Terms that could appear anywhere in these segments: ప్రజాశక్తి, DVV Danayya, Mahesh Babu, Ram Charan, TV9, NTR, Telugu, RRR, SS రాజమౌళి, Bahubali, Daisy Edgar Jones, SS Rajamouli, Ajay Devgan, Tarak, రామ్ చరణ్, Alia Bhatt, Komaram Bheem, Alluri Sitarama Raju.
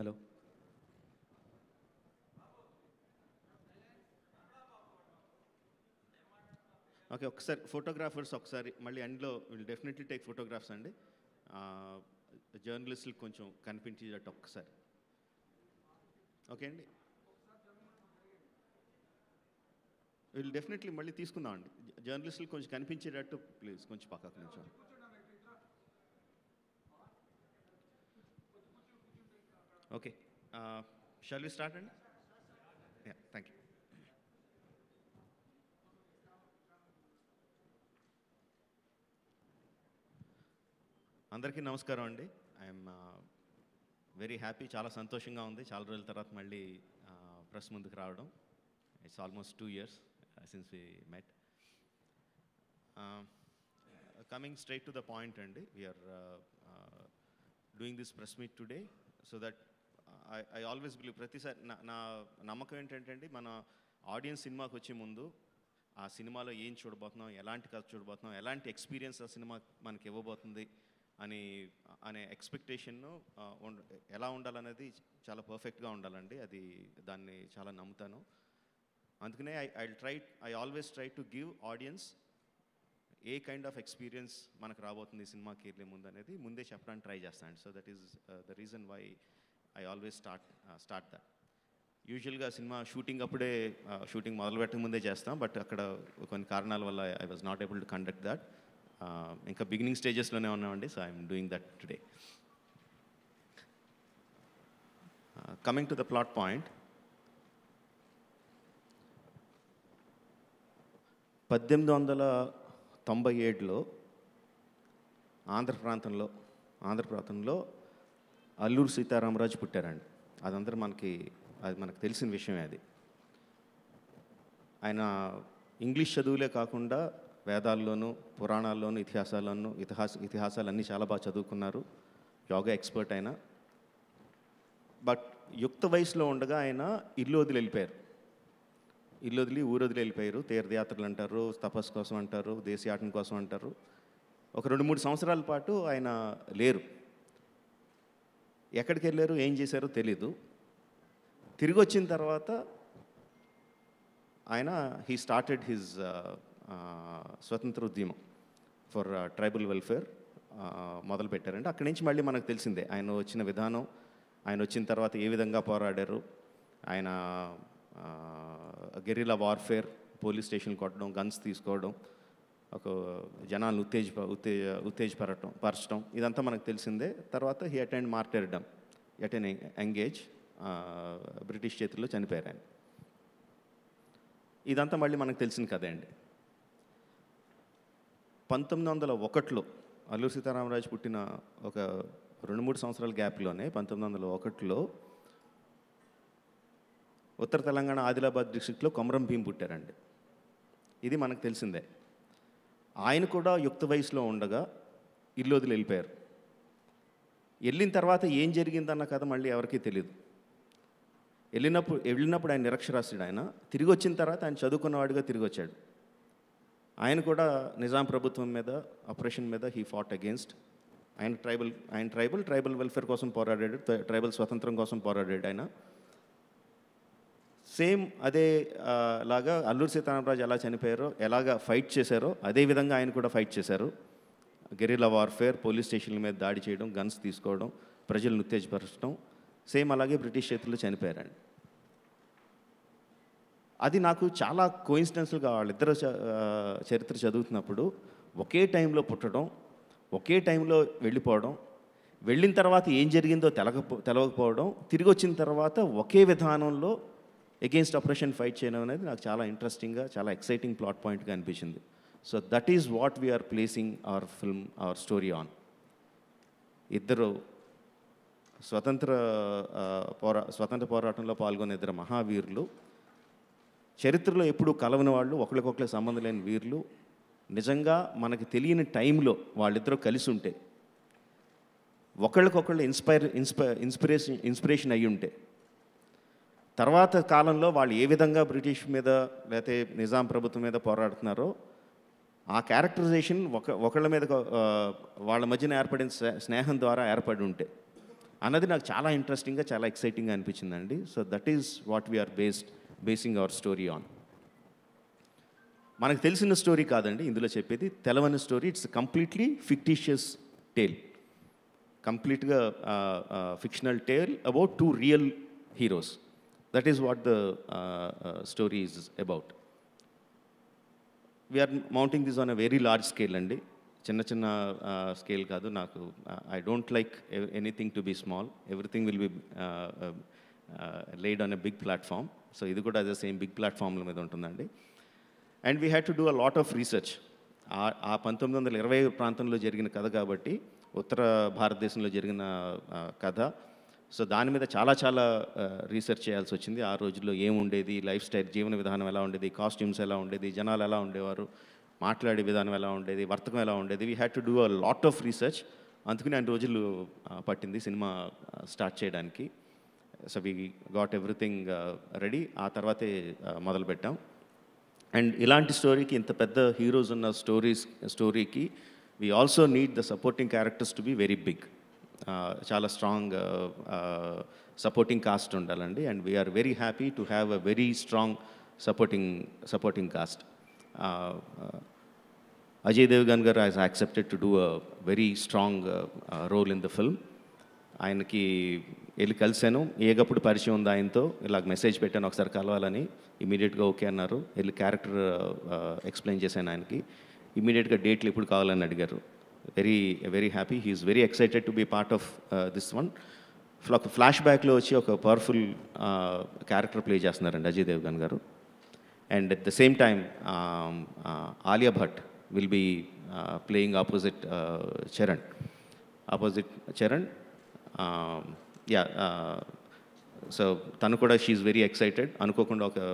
Hello. Okay, ఒకసారి photographers ఒకసారి మళ్ళీ ఎండ్లో విల్ డెఫినెట్లీ టేక్ ఫోటోగ్రాఫ్స్ అండి. జర్నలిస్టులు కొంచెం కనిపించేటట్టు ఒక్కసారి. ఓకే అండి, విల్ డెఫినెట్లీ మళ్ళీ తీసుకుందాం అండి. జర్నలిస్టులు కొంచెం కనిపించేటట్టు ప్లీజ్ కొంచెం పక్కకు నుంచి. ఓకే, షాల్ వి స్టార్ట్ అండి? Yeah, thank you. అందరికీ నమస్కారం అండి. ఐఎమ్ వెరీ హ్యాపీ, చాలా సంతోషంగా ఉంది చాలా రోజుల తర్వాత మళ్ళీ ప్రెస్ ముందుకు రావడం. It's almost 2 years since we met. Coming straight to the point అండి, we're doing this press meet today so that I always believe, ప్రతిసారి నా నమ్మకం ఏంటంటే అండి, మన ఆడియన్స్ సినిమాకి వచ్చే ముందు ఆ సినిమాలో ఏం చూడబోతున్నాం, ఎలాంటి కథ చూడబోతున్నాం, ఎలాంటి ఎక్స్పీరియన్స్ ఆ సినిమా మనకి ఇవ్వబోతుంది అనే ఎక్స్పెక్టేషన్ను ఎలా ఉండాలనేది చాలా పర్ఫెక్ట్గా ఉండాలండి. అది దాన్ని చాలా నమ్ముతాను. అందుకనే I always try to give audience a kind of experience మనకు రాబోతుంది సినిమాకి వెళ్ళే ముందు అనేది ముందే చెప్పడానికి ట్రై చేస్తాను. So that is the reason why I always start that. యూజువల్గా సినిమా షూటింగ్ అప్పుడే, షూటింగ్ మొదలు పెట్టక ముందే చేస్తాం, బట్ అక్కడ కొన్ని కారణాల వల్ల I was not able to conduct that. ఇంకా బిగినింగ్ స్టేజెస్లోనే ఉన్నామండి. So I'm doing that today. Coming to the plot point, 1897లో ఆంధ్ర ప్రాంతంలో అల్లూరి సీతారామరాజు పుట్టారండి. అది మనకు తెలిసిన విషయమే. అది ఆయన ఇంగ్లీష్ చదువులే కాకుండా వేదాల్లోనూ పురాణాల్లోనూ ఇతిహాసాలన్నీ చాలా బాగా చదువుకున్నారు. యోగా ఎక్స్పర్ట్ ఆయన. బట్ యుక్త వయసులో ఉండగా ఆయన ఊరు వదిలి వెళ్ళిపోయారు. తీర్థయాత్రలు అంటారు, తపస్సు కోసం అంటారు, దేశయాటం కోసం అంటారు. ఒక 2-3 సంవత్సరాల పాటు ఆయన లేరు. ఎక్కడికి వెళ్ళారు, ఏం చేశారో తెలీదు. తిరిగి వచ్చిన తర్వాత ఆయన హీ స్టార్టెడ్ హిజ్ స్వతంత్ర ఉద్యమం ఫర్ ట్రైబల్ వెల్ఫేర్ మొదలుపెట్టారంటే అక్కడి నుంచి మళ్ళీ మనకు తెలిసిందే ఆయన వచ్చిన విధానం, ఆయన వచ్చిన తర్వాత ఏ విధంగా పోరాడారు. ఆయన గెరిలా వార్ఫేర్, పోలీస్ స్టేషన్ కొట్టడం, గన్స్ తీసుకోవడం, ఒక జనాలను ఉత్తేజపరచడం ఇదంతా మనకు తెలిసిందే. తర్వాత he attend martyrdom at an engage, British చేతుల్లో చనిపోయారు ఆయన. ఇదంతా మళ్ళీ మనకు తెలిసిన కథే అండి. 1901లో అల్లూరి సీతారామరాజు పుట్టిన ఒక 2-3 సంవత్సరాల గ్యాప్లోనే 1901లో ఉత్తర తెలంగాణ ఆదిలాబాద్ డిస్ట్రిక్ట్లో కొమరం భీం పుట్టారండి. ఇది మనకు తెలిసిందే. ఆయన కూడా యుక్త వయసులో ఉండగా ఇల్లు వదిలి వెళ్ళిపోయారు. వెళ్ళిన తర్వాత ఏం జరిగిందన్న కథ మళ్ళీ ఎవరికీ తెలియదు. వెళ్ళినప్పుడు ఆయన నిరక్షరాస్యుడు. ఆయన తిరిగి వచ్చిన తర్వాత ఆయన చదువుకున్నవాడిగా తిరిగి వచ్చాడు. ఆయన కూడా నిజాం ప్రభుత్వం మీద, ఆపరేషన్ మీద హీ ఫాట్ అగేన్స్ట్. ఆయన ట్రైబల్ వెల్ఫేర్ కోసం పోరాడాడు, ట్రైబల్ స్వతంత్రం కోసం పోరాడాడు ఆయన. సేమ్ అదే లాగా అల్లూరి సీతారామరాజు ఎలా చనిపోయారో, ఎలాగ ఫైట్ చేశారో అదేవిధంగా ఆయన కూడా ఫైట్ చేశారు. గెరిలా వార్ఫేర్, పోలీస్ స్టేషన్ల మీద దాడి చేయడం, గన్స్ తీసుకోవడం, ప్రజలను ఉత్తేజపరచడం, సేమ్ అలాగే బ్రిటిష్ చేతుల్లో చనిపోయారండి. అది నాకు చాలా కోయిన్సిడెన్స్గా, వాళ్ళిద్దరు చరిత్ర చదువుతున్నప్పుడు ఒకే టైంలో పుట్టడం, ఒకే టైంలో వెళ్ళిపోవడం, వెళ్ళిన తర్వాత ఏం జరిగిందో తెలవకపోవడం, తిరిగి వచ్చిన తర్వాత ఒకే విధానంలో అగెయిన్స్ట్ ఆపరేషన్ ఫైట్ చేయడం అనేది నాకు చాలా ఇంట్రెస్టింగ్గా, చాలా ఎక్సైటింగ్ ప్లాట్ పాయింట్గా అనిపించింది. So that is what we're placing our film, our story on. ఇద్దరు స్వతంత్ర పోరాటంలో పాల్గొన్న ఇద్దరు మహావీరులు, చరిత్రలో ఎప్పుడూ కలవని వాళ్ళు, ఒకరికొకరికి సంబంధం లేని వీరులు. నిజంగా మనకి తెలియని టైంలో వాళ్ళిద్దరూ కలిసి ఉంటే, ఒకళ్ళకొకళ్ళు ఇన్స్పిరేషన్ అయ్యి ఉంటే, తర్వాత కాలంలో వాళ్ళు ఏ విధంగా బ్రిటిష్ మీద లేకపోతే నిజాం ప్రభుత్వం మీద పోరాడుతున్నారో ఆ క్యారెక్టరైజేషన్ ఒకళ్ళ మీద వాళ్ళ మధ్యన ఏర్పడిన స్నేహం ద్వారా ఏర్పడి ఉంటే, అన్నది నాకు చాలా ఇంట్రెస్టింగ్గా చాలా ఎక్సైటింగ్గా అనిపించిందండి. So that is what we're basing our story on. మనకు తెలిసిన స్టోరీ కాదండి ఇందులో చెప్పేది, తెలవని story. It's completely fictitious tale, కంప్లీట్గా fictional tale about 2 real heroes. That is what the story is about. We're mounting this on a very large scale అండి, చిన్న చిన్న స్కేల్ కాదు. నాకు I don't like anything to be small, everything will be laid on a big platform. So ఇది కూడా అదే same big ప్లాట్ఫామ్ల మీద ఉంటుందండి. And we had to do a lot of research. ఆ 1920 ప్రాంతంలో జరిగిన కథ కాబట్టి, ఉత్తర భారతదేశంలో జరిగిన కథ. సో దాని మీద చాలా చాలా రీసెర్చ్ చేయాల్సి వచ్చింది. ఆ రోజుల్లో ఏముండేది, లైఫ్ స్టైల్, జీవన విధానం ఎలా ఉండేది, కాస్ట్యూమ్స్ ఎలా ఉండేది, జనాలు ఎలా ఉండేవారు, మాట్లాడే విధానం ఎలా ఉండేది, వర్తకం ఎలా ఉండేది. We had to do a lot of research. అందుకని అన్ని రోజులు పట్టింది సినిమా స్టార్ట్ చేయడానికి. So we got everything ready, ఆ తర్వాతే మొదలుపెట్టాం. అండ్ ఇలాంటి స్టోరీకి, ఇంత పెద్ద హీరోస్ ఉన్న స్టోరీకి we also need the supporting characters to be very big. చాలా స్ట్రాంగ్ సపోర్టింగ్ కాస్ట్ ఉండాలండి. And we're very happy to have a very strong supporting cast. Ajay Devgan garu has accepted to do a very strong role in the film. ఆయనకి వెళ్ళి కలిశాను, ఏగప్పుడు పరిచయం ఉంది ఆయనతో, ఇలాగ message పెట్టాను ఒకసారి కలవాలని. ఇమీడియట్గా ఓకే అన్నారు. వెళ్ళి క్యారెక్టర్ ఎక్స్ప్లెయిన్ చేశాను ఆయనకి. ఇమీడియట్గా డేట్లు ఎప్పుడు కావాలని అడిగారు. Very very happy, he's very excited to be part of this one. ఒక ఫ్లాష్ బ్యాక్లో వచ్చి ఒక పవర్ఫుల్ క్యారెక్టర్ ప్లే చేస్తున్నారండి అజయ్ దేవ్గన్ గారు. And at the same time, Alia Bhatt will be playing opposite Charan. So tanu kuda, she is very excited. Anukokonda oka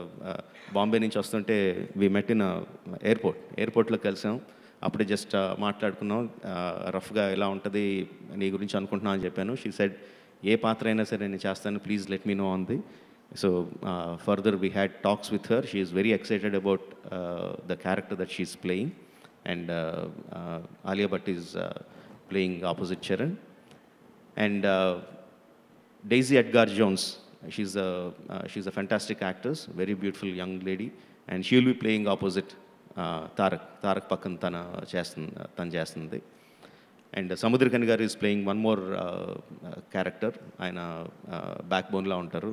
Bombay nunchi vastunte we met in a airport lo kalasam. Appude just maatladukunnam rough ga ila untadi nee gurinchi anukuntunna ani cheppanu. She said ye paatra aina sare nenu chestanu, please let me know on the. So further we had talks with her. She is very excited about the character that she is playing. And Alia Bhatt is playing opposite Charan. And Daisy Edgar Jones, she's a fantastic actress, very beautiful young lady. And she will be playing opposite Tarak Pakkan Tan Jastundi. And Samudrakan garu is playing one more character. ఆయన బ్యాక్బోన్లా ఉంటారు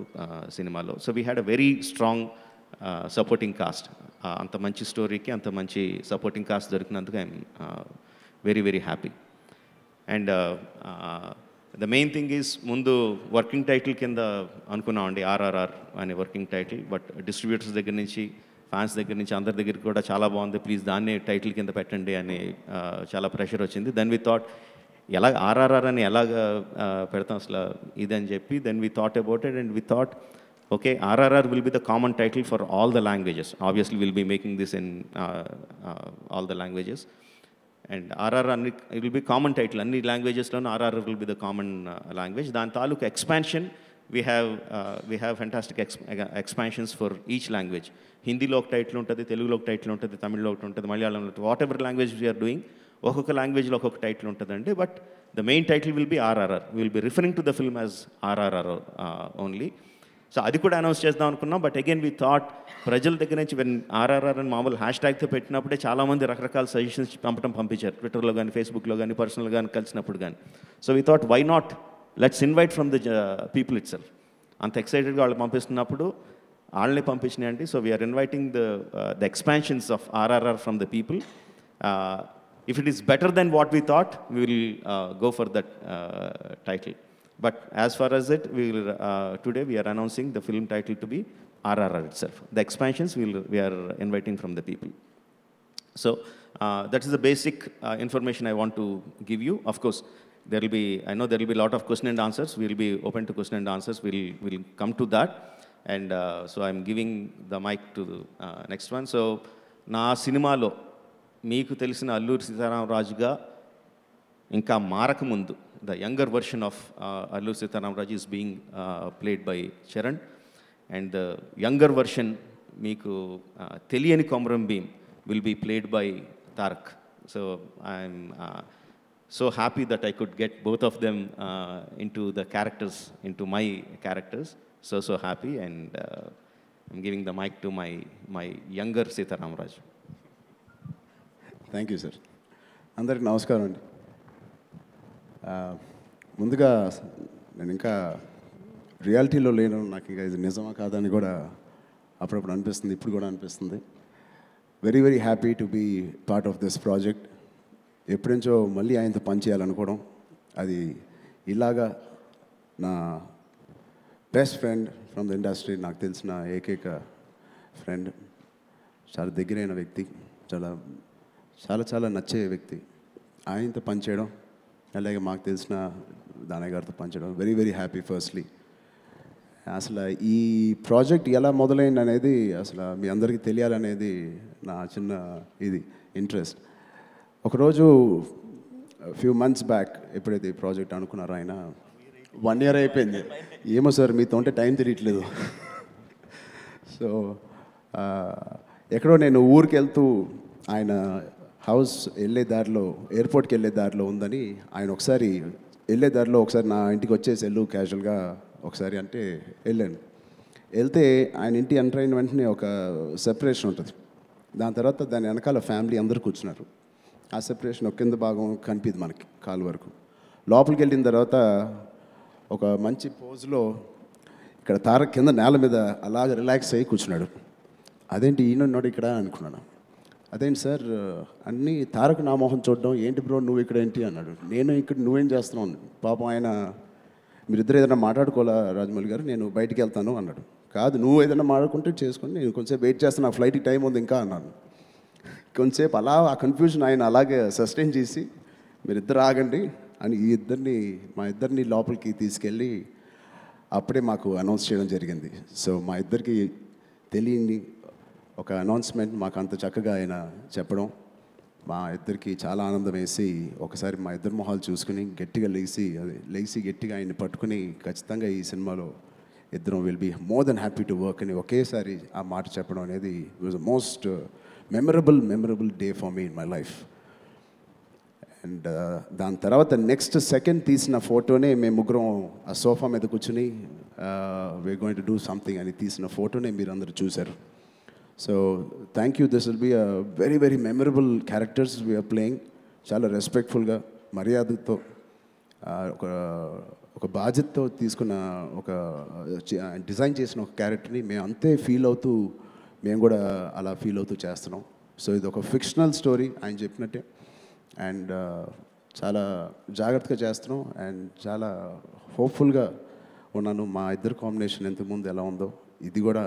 సినిమాలో. So we had a very strong supporting cast. అంత మంచి స్టోరీకి అంత మంచి supporting cast దొరికినందుకు I'm very very happy. And the main thing is, ముందు వర్కింగ్ టైటిల్ కింద అనుకున్నామండి ఆర్ఆర్ఆర్ అనే వర్కింగ్ టైటిల్. బట్ డిస్ట్రిబ్యూటర్స్ దగ్గర నుంచి, ఫ్యాన్స్ దగ్గర నుంచి, అందరి దగ్గర కూడా చాలా బాగుంది, ప్లీజ్ దాన్నే టైటిల్ కింద పెట్టండి అని చాలా ప్రెషర్ వచ్చింది. దెన్ వి థాట్ ఎలా ఆర్ఆర్ఆర్ అని ఎలాగ పెడతాం అసలు ఇదని చెప్పి, then we thought about it. And we thought okay, RRR will be the common title for all the languages. Obviously will be making this in all the languages. And RRR అన్ని will be common title, అన్ని లాంగ్వేజెస్లోనూ RRR will be the common language. దాని తాలూకు expansion we have fantastic expansions for each language. Hindi lo ok title untadi, Telugu lo ok title untadi, Tamil lo ok untadi, Malayalam lo, whatever language we are doing okka language lo okka title untadandi. But the main title will be RRR. We will be referring to the film as RRR only. So adi kuda announce chesdam anukunnam. But again we thought prajal daggara nunchi when RRR and maamul hashtag tho pettinapude chaala mandi rakarakala suggestions panpicharu, Twitter lo gaani, Facebook lo gaani, personal gaani, kalinchinapudu gaani. So we thought, why not let's invite from the people itself. Ant excitedga allu pampistunnapudu allane pampichinayanti. So we are inviting the expansions of RRR from the people. If it is better than what we thought, we will go for that title. But as far as it, we will today we are announcing the film title to be RRR itself. The expansions we are inviting from the people. So that is the basic information I want to give you. Of course I know there will be a lot of question and answers. We will be open to question and answers. We'll come to that. And so I'm giving the mic to the next one. So na cinema lo meeku telisina Alluri Sitarama Raju ga inka marak mundu, the younger version of Alluri Sitarama Raju is being played by Charan. And the younger version meeku teliyani Komaram Bheem will be played by Tarak. So I'm so happy that I could get both of them into my characters. So happy, and I'm giving the mic to my younger Sitarama Raju. Thank you, sir. Andariki namaskaram andi. Munduga nenu inka reality lo lenu, naaku inka idi nijama kaadani kuda appudu anipistundi, ippudu kuda anipistundi. Very happy to be part of this project. Eppudu malli ayantho pani cheyalanukudam, adi ilaga na best friend from the industry, naaku telisina ekeka friend, chaala deggaraina vyakti, చాలా నచ్చే వ్యక్తి. ఆయనతో పనిచేయడం, అలాగే మాకు తెలిసిన దానయ్య గారితో పనిచేయడం వెరీ హ్యాపీ. ఫస్ట్లీ అసలు ఈ ప్రాజెక్ట్ ఎలా మొదలైంది అనేది అసలు మీ అందరికీ తెలియాలనేది నా చిన్న ఇది ఇంట్రెస్ట్. ఒకరోజు ఫ్యూ మంత్స్ బ్యాక్ ఎప్పుడైతే ఈ ప్రాజెక్ట్ అనుకున్నారో, ఆయన 1 year అయిపోయింది. ఏమో సార్ మీతో ఉంటే టైం తెలియట్లేదు. సో ఎక్కడో నేను ఊరికి వెళ్తూ ఆయన హౌస్ వెళ్ళే దారిలో, ఎయిర్పోర్ట్కి వెళ్ళే దారిలో ఉందని, ఆయన ఒకసారి వెళ్ళే దారిలో ఒకసారి నా ఇంటికి వచ్చేసి వెళ్ళు క్యాజువల్గా ఒకసారి అంటే వెళ్ళాను. వెళ్తే ఆయన ఇంటి ఎంటర్ అయిన వెంటనే ఒక సెపరేషన్ ఉంటుంది. దాని తర్వాత దాని వెనకాల ఫ్యామిలీ అందరూ కూర్చున్నారు. ఆ సెపరేషన్ ఒక కింద భాగం కనిపిద్ది మనకి కాలు వరకు. లోపలికి వెళ్ళిన తర్వాత ఒక మంచి పోజ్లో ఇక్కడ తారక్ కింద నేల మీద అలాగ రిలాక్స్ అయ్యి కూర్చున్నాడు. అదేంటి ఈయనన్నాడు ఇక్కడ అనుకున్నాను. అదేంటి సార్ అన్నీ తారక్ నా మొహం చూడడం, ఏంటి బ్రో నువ్వు ఇక్కడ ఏంటి అన్నాడు. నేను ఇక్కడ నువ్వేం చేస్తున్నావు అన్నాడు. పాపం ఆయన మీరిద్దరు ఏదైనా మాట్లాడుకోవాలా రాజమౌళి గారు, నేను బయటికి వెళ్తాను అన్నాడు. కాదు నువ్వు ఏదైనా మాట్లాడుకుంటే చేసుకుని, నేను కొంచెంసేపు వెయిట్ చేస్తాను, నా ఫ్లైట్కి టైం ఉంది ఇంకా అన్నాను. కొంచెంసేపు అలా ఆ కన్ఫ్యూజన్ ఆయన అలాగే సస్టైన్ చేసి, మీరిద్దరు ఆగండి అని మా ఇద్దరిని లోపలికి తీసుకెళ్ళి అప్పుడే మాకు అనౌన్స్ చేయడం జరిగింది. సో మా ఇద్దరికి తెలియని ఒక అనౌన్స్మెంట్ మాకు అంత చక్కగా ఆయన చెప్పడం మా ఇద్దరికి చాలా ఆనందం వేసి, ఒకసారి మా ఇద్దరు మొహాలు చూసుకుని గట్టిగా లేచి గట్టిగా ఆయన్ని పట్టుకుని, ఖచ్చితంగా ఈ సినిమాలో ఇద్దరం will be more than happy to work అని ఒకేసారి ఆ మాట చెప్పడం అనేది was the most memorable day for me in my life. And దాని తర్వాత నెక్స్ట్ సెకండ్ తీసిన ఫోటోనే మేము ముగ్గురం ఆ సోఫా మీద కూర్చుని we're going to do something అని తీసిన ఫోటోనే మీరు అందరూ చూశారు. So thank you. This will be a very memorable characters we are playing. Chala respectful ga, maryadito, oka bajitto teesukuna oka design chesina oka character ni me ante feel outu me kuda ala feel outu chestunnam. So idu oka fictional story ani cheppinatte, and chala jagrattaga chestunnam, and chala hopeful ga unnanu. Ma iddaru combination entha mundu ela undo idi kuda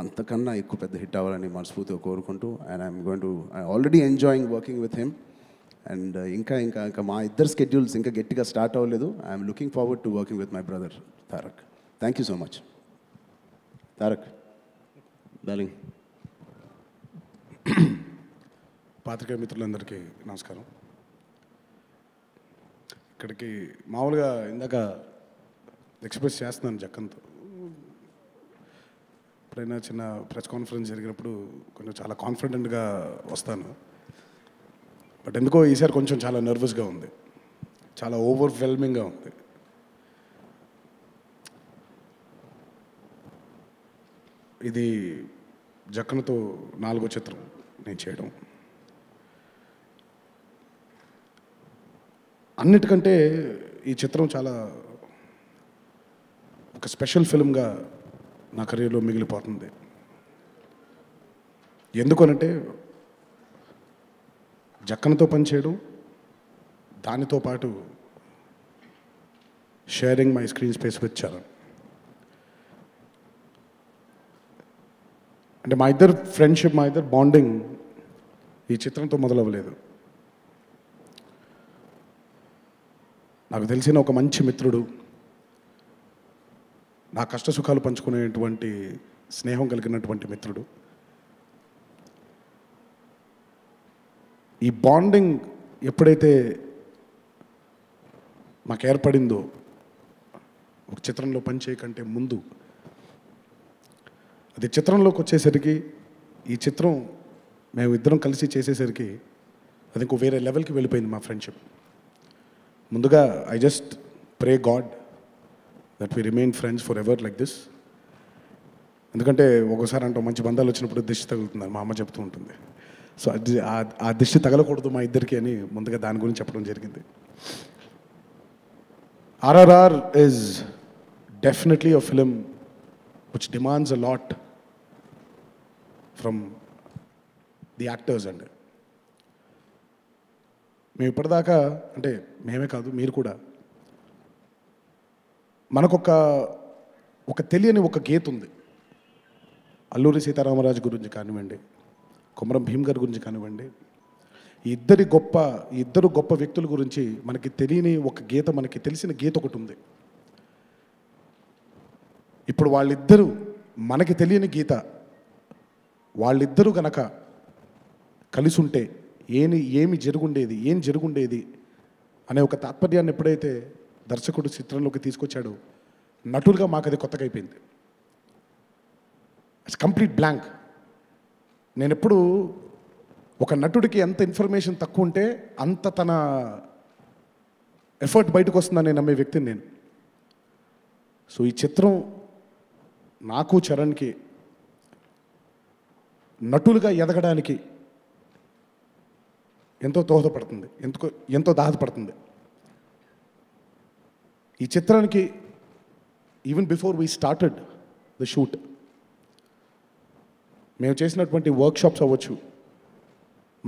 అంతకన్నా ఎక్కువ పెద్ద hit అవ్వాలని మనస్ఫూర్తిగా కోరుకుంటూ, and I'm already enjoying working with him. And ఇంకా మా ఇద్దరు schedules ఇంకా గట్టిగా స్టార్ట్ అవ్వలేదు. I'm looking forward to working with my brother Tarak. Thank you so much Tarak darling. పాత్రికేయ మిత్రులందరికీ నమస్కారం. ఇక్కడికి మామూలుగా ఇందాక ఎక్స్ప్రెస్ చేస్తున్నాను జక్కంతో, ఎప్పుడైనా చిన్న ప్రెస్ కాన్ఫరెన్స్ జరిగినప్పుడు కొంచెం చాలా కాన్ఫిడెంట్గా వస్తాను. బట్ ఎందుకో ఈసారి కొంచెం చాలా నర్వస్గా ఉంది, చాలా ఓవర్వెల్మింగ్గా ఉంది. ఇది జక్కనతో 4వ చిత్రం నేను చేయడం. అన్నిటికంటే ఈ చిత్రం చాలా ఒక స్పెషల్ ఫిల్మ్గా నా కెరీర్లో మిగిలిపోతుంది. ఎందుకనంటే జక్కనతో పనిచేయడం, దానితో పాటు sharing my screen space with Charan. అంటే మా ఇద్దరు ఫ్రెండ్షిప్, మా ఇద్దరు బాండింగ్ ఈ చిత్రంతో మొదలవ్వలేదు. నాకు తెలిసిన ఒక మంచి మిత్రుడు, నా కష్ట సుఖాలు పంచుకునేటువంటి స్నేహం కలిగినటువంటి మిత్రుడు. ఈ బాండింగ్ ఎప్పుడైతే నాకు ఏర్పడిందో, ఒక చిత్రంలో పనిచేయకంటే ముందు, అది చిత్రంలోకి వచ్చేసరికి, ఈ చిత్రం మేము ఇద్దరం కలిసి చేసేసరికి, అది ఇంకో వేరే లెవెల్కి వెళ్ళిపోయింది మా ఫ్రెండ్షిప్. ముందుగా I just pray God that we remain friends for ever like this. ఎందుకంటే ఒక్కోసారి అంటాం మంచి బంధాలు వచ్చినప్పుడు దిష్టి తగులుతుంది, మా అమ్మ చెప్తూ ఉంటుంది. సో అది ఆ దిష్టి తగలకూడదు మా ఇద్దరికి అని ముందుగా దాని గురించి చెప్పడం జరిగింది. RRR is definitely a film which demands a lot from the actors. And మేము ఇప్పటిదాకా అంటే మేమే కాదు మీరు కూడా మనకొక తెలియని గీత ఉంది. అల్లూరి సీతారామరాజు గురించి కానివ్వండి, కొమరం భీమ్ గారి గురించి కానివ్వండి, ఇద్దరు గొప్ప వ్యక్తుల గురించి మనకి తెలియని గీత, మనకి తెలిసిన గీత ఒకటి ఉంది. ఇప్పుడు వాళ్ళిద్దరూ మనకి తెలియని గీత, వాళ్ళిద్దరూ గనక కలిసి ఉంటే ఏం జరుగుండేది అనే తాత్పర్యాన్ని ఎప్పుడైతే దర్శకుడు చిత్రంలోకి తీసుకొచ్చాడో, నటులుగా మాకు అది కొత్తగా అయిపోయింది. It's complete blank. నేను ఎప్పుడు ఒక నటుడికి ఎంత ఇన్ఫర్మేషన్ తక్కువ ఉంటే అంత తన ఎఫర్ట్ బయటకు వస్తుందని నమ్మే వ్యక్తిని నేను. సో ఈ చిత్రం నాకు చరణ్కి నటులుగా ఎదగడానికి ఎంతో దోహదపడుతుంది. ఈ చిత్రానికి even before we started the shoot, మేము చేసినటువంటి వర్క్షాప్స్ అవ్వచ్చు,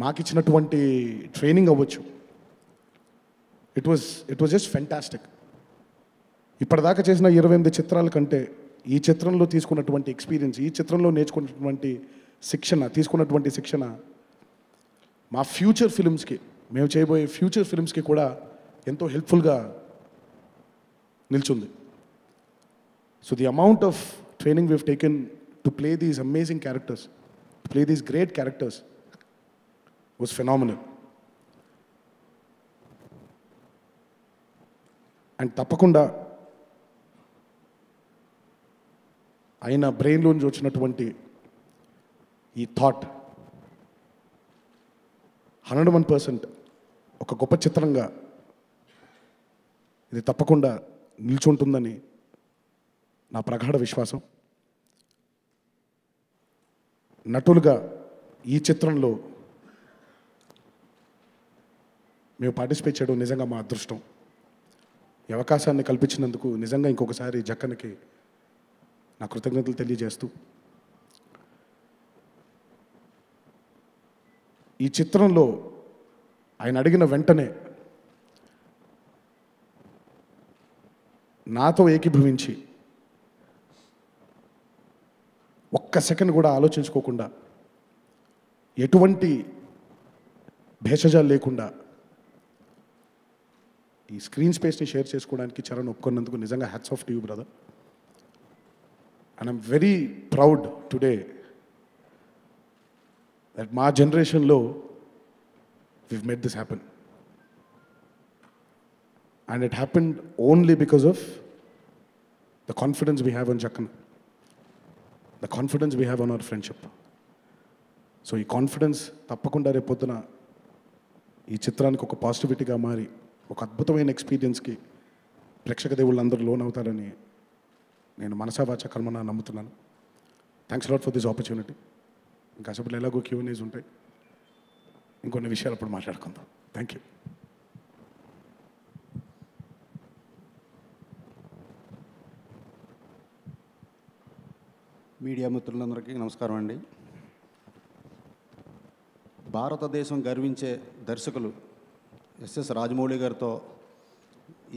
మాకిచ్చినటువంటి ట్రైనింగ్ అవ్వచ్చు, ఇట్ వాజ్ జస్ట్ ఫెంటాస్టిక్. ఇప్పటిదాకా చేసిన 28 చిత్రాల కంటే ఈ చిత్రంలో తీసుకున్నటువంటి ఎక్స్పీరియన్స్, ఈ చిత్రంలో నేర్చుకున్నటువంటి శిక్షణ, మా ఫ్యూచర్ ఫిలిమ్స్కి, మేము చేయబోయే ఫ్యూచర్ ఫిలిమ్స్కి కూడా ఎంతో హెల్ప్ఫుల్గా నిల్చుంది. So the amount of training we've taken to play these amazing characters, to play these great characters was phenomenal. And తప్పకుండా ఆయన బ్రెయిన్లోంచి వచ్చినటువంటి ఈ థాట్ 101% ఒక గొప్ప చిత్రంగా ఇది తప్పకుండా నిల్చుంటుందని నా ప్రగాఢ విశ్వాసం. నటులుగా ఈ చిత్రంలో మేము పార్టిసిపేట్ చేయడం నిజంగా మా అదృష్టం. ఈ అవకాశాన్ని కల్పించినందుకు నిజంగా ఇంకొకసారి జక్కన్కి నా కృతజ్ఞతలు తెలియజేస్తూ, ఈ చిత్రంలో ఆయన అడిగిన వెంటనే నాతో ఏకీభవించి ఒక్క సెకండ్ కూడా ఆలోచించుకోకుండా, ఎటువంటి భేషజాలు లేకుండా ఈ స్క్రీన్ స్పేస్ని షేర్ చేసుకోవడానికి చరణ్ ఒప్పుకున్నందుకు నిజంగా hats off to you brother. And I'm very proud today that మా జనరేషన్లో we've made this happen. And it happened only because of the confidence we have on Jakkan, the confidence we have on our friendship. So ఈ confidence తప్పకుండా రేపొద్దున ఈ చిత్రానికి ఒక పాజిటివిటీగా మారి ఒక అద్భుతమైన ఎక్స్పీరియన్స్కి ప్రేక్షక దేవుళ్ళందరూ లోనవుతారని నేను మనసా వాచా కర్మనా నమ్ముతున్నాను. Thanks lot for this opportunity. ఇంకా అసలు ఎలాగో క్యూఎన్ఏస్ ఉంటాయి, ఇంకొన్ని విషయాలు అప్పుడు మాట్లాడుకుందాం. Thank you. మీడియా మిత్రులందరికీ నమస్కారం అండి. భారతదేశం గర్వించే దర్శకులు SS రాజమౌళి గారితో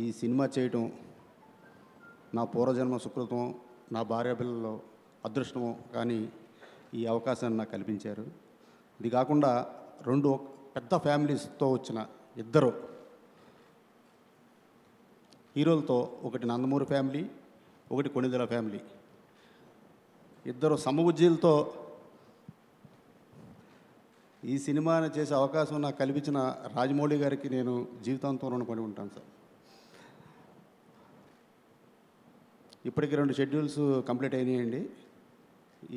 ఈ సినిమా చేయటం నా పూర్వజన్మ సుకృతం, నా భార్య పిల్లలు అదృష్టము. కానీ ఈ అవకాశాన్ని నాకు కల్పించారు. ఇది కాకుండా రెండు పెద్ద ఫ్యామిలీస్తో వచ్చిన ఇద్దరు హీరోలతో, ఒకటి నందమూరి ఫ్యామిలీ, ఒకటి కొణిదెల ఫ్యామిలీ, ఇద్దరు సమబుజ్జీలతో ఈ సినిమాని చేసే అవకాశం నాకు కల్పించిన రాజమౌళి గారికి నేను జీవితాంతం రుణపడి ఉంటాను సార్. ఇప్పటికీ 2 షెడ్యూల్స్ కంప్లీట్ అయినాయండి.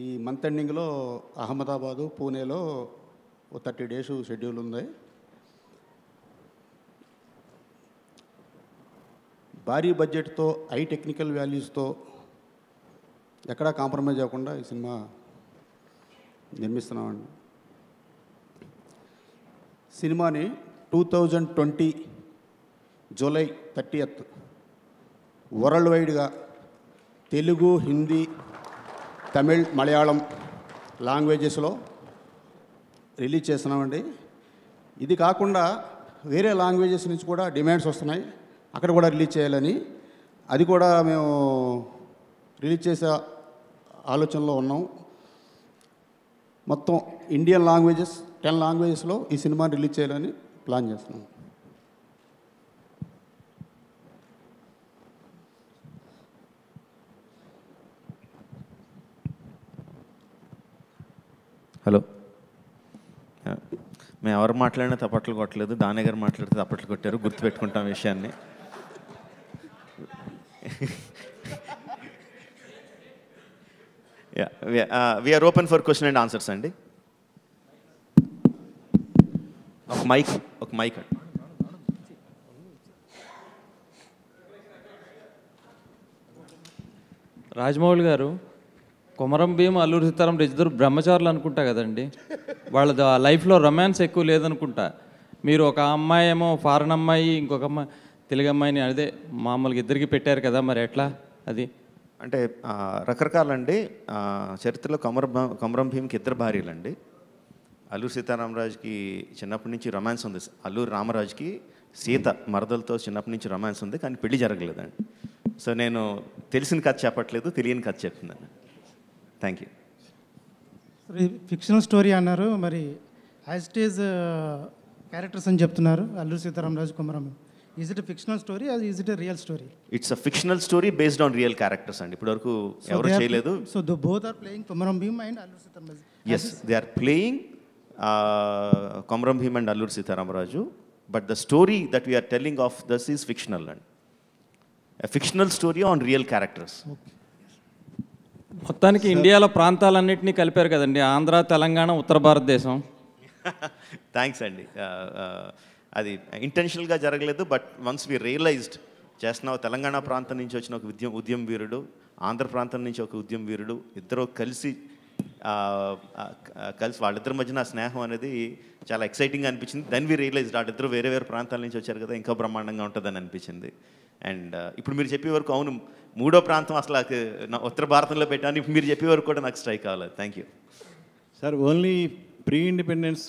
ఈ మంత్ ఎండింగ్లో అహ్మదాబాదు, పూణేలో 30 డేస్ షెడ్యూల్ ఉంది. భారీ బడ్జెట్తో హై టెక్నికల్ వాల్యూస్తో ఎక్కడా కాంప్రమైజ్ అవ్వకుండా ఈ సినిమా నిర్మిస్తున్నామండి. సినిమాని 2020 జూలై 30 వరల్డ్ వైడ్గా తెలుగు, హిందీ, తమిళ్, మలయాళం లాంగ్వేజెస్లో రిలీజ్ చేస్తున్నామండి. ఇది కాకుండా వేరే లాంగ్వేజెస్ నుంచి కూడా డిమాండ్స్ వస్తున్నాయి, అక్కడ కూడా రిలీజ్ చేయాలని. అది కూడా మేము రిలీజ్ చేసే ఆలోచనలో ఉన్నాం. మొత్తం ఇండియన్ లాంగ్వేజెస్ 10 లాంగ్వేజెస్లో ఈ సినిమాని రిలీజ్ చేయాలని ప్లాన్ చేస్తున్నాం. హలో, మేము ఎవరు మాట్లాడినా తప్పట్లు కొట్టలేదు, దానయ్య గారు మాట్లాడితే తప్పట్లు కొట్టారు, గుర్తుపెట్టుకుంటాం విషయాన్ని. We're open for question and answers అండి. ఒక మైక్ అండి. రాజమౌళి గారు, కొమరం భీం, అల్లూరి సీతారామ రాజు బ్రహ్మచారులు అనుకుంటా కదండి, వాళ్ళ లైఫ్లో రొమాన్స్ ఎక్కువ లేదనుకుంటా. మీరు ఒక అమ్మాయి ఏమో ఫారెన్ అమ్మాయి, ఇంకొక అమ్మాయి తెలుగు అమ్మాయిని, అదే మామూలుగా ఇద్దరికి పెట్టారు కదా, మరి ఎట్లా అది? అంటే రకరకాలండి. చరిత్రలో కొమరం భీంకి 2 భార్యలండి. అల్లూరి సీతారామరాజుకి చిన్నప్పటి నుంచి రొమాన్స్ ఉంది. అల్లూరి రామరాజుకి సీత మరదలతో చిన్నప్పటి నుంచి రొమాన్స్ ఉంది, కానీ పెళ్లి జరగలేదండి. సో నేను తెలిసిన కథ చెప్పట్లేదు, తెలియని కథ చెప్తున్నాను. Thank you. ఫిక్షనల్ స్టోరీ అన్నారు, మరి యాజ్ ఇట్ ఈజ్ క్యారెక్టర్స్ అని చెప్తున్నారు. Alluri Sitaramaraju, Komaram, is it fictional story, అది is it real story? It's a fictional story based on real characters అండి. ఇప్పటివరకు ఎవరు చేయలేదు. So the both are playing Komaram Bheem and Alluri Sitaramaraju. Yes, they are playing Komaram Bheem and Alluri Sitaramaraju, but the story that we're telling of thus is fictional and a fictional story on real characters. మొత్తానికి ఇండియాలో ప్రాంతాలన్నింటినీ కలిపారు కదండి, ఆంధ్ర, తెలంగాణ, ఉత్తర భారతదేశం. Thanks అండి. అది ఇంటెన్షనల్గా జరగలేదు, బట్ వన్స్ వి రియలైజ్డ్ చేస్తున్నావు. తెలంగాణ ప్రాంతం నుంచి వచ్చిన ఒక ఉద్యమ వీరుడు, ఆంధ్ర ప్రాంతం నుంచి ఒక ఉద్యమ వీరుడు, ఇద్దరు కలిసి వాళ్ళిద్దరి మధ్యన స్నేహం అనేది చాలా ఎక్సైటింగ్గా అనిపించింది. దెన్ వి రియలైజ్డ్ వాళ్ళిద్దరు వేరే వేరే ప్రాంతాల నుంచి వచ్చారు కదా, ఇంకా బ్రహ్మాండంగా ఉంటుందని అనిపించింది. అండ్ ఇప్పుడు మీరు చెప్పే వరకు, అవును, 3వ ప్రాంతం అసలు ఉత్తర భారతంలో పెట్టాను, ఇప్పుడు మీరు చెప్పే వరకు కూడా నాకు స్ట్రైక్ అవ్వాలి. Thank you sir. Only pre independence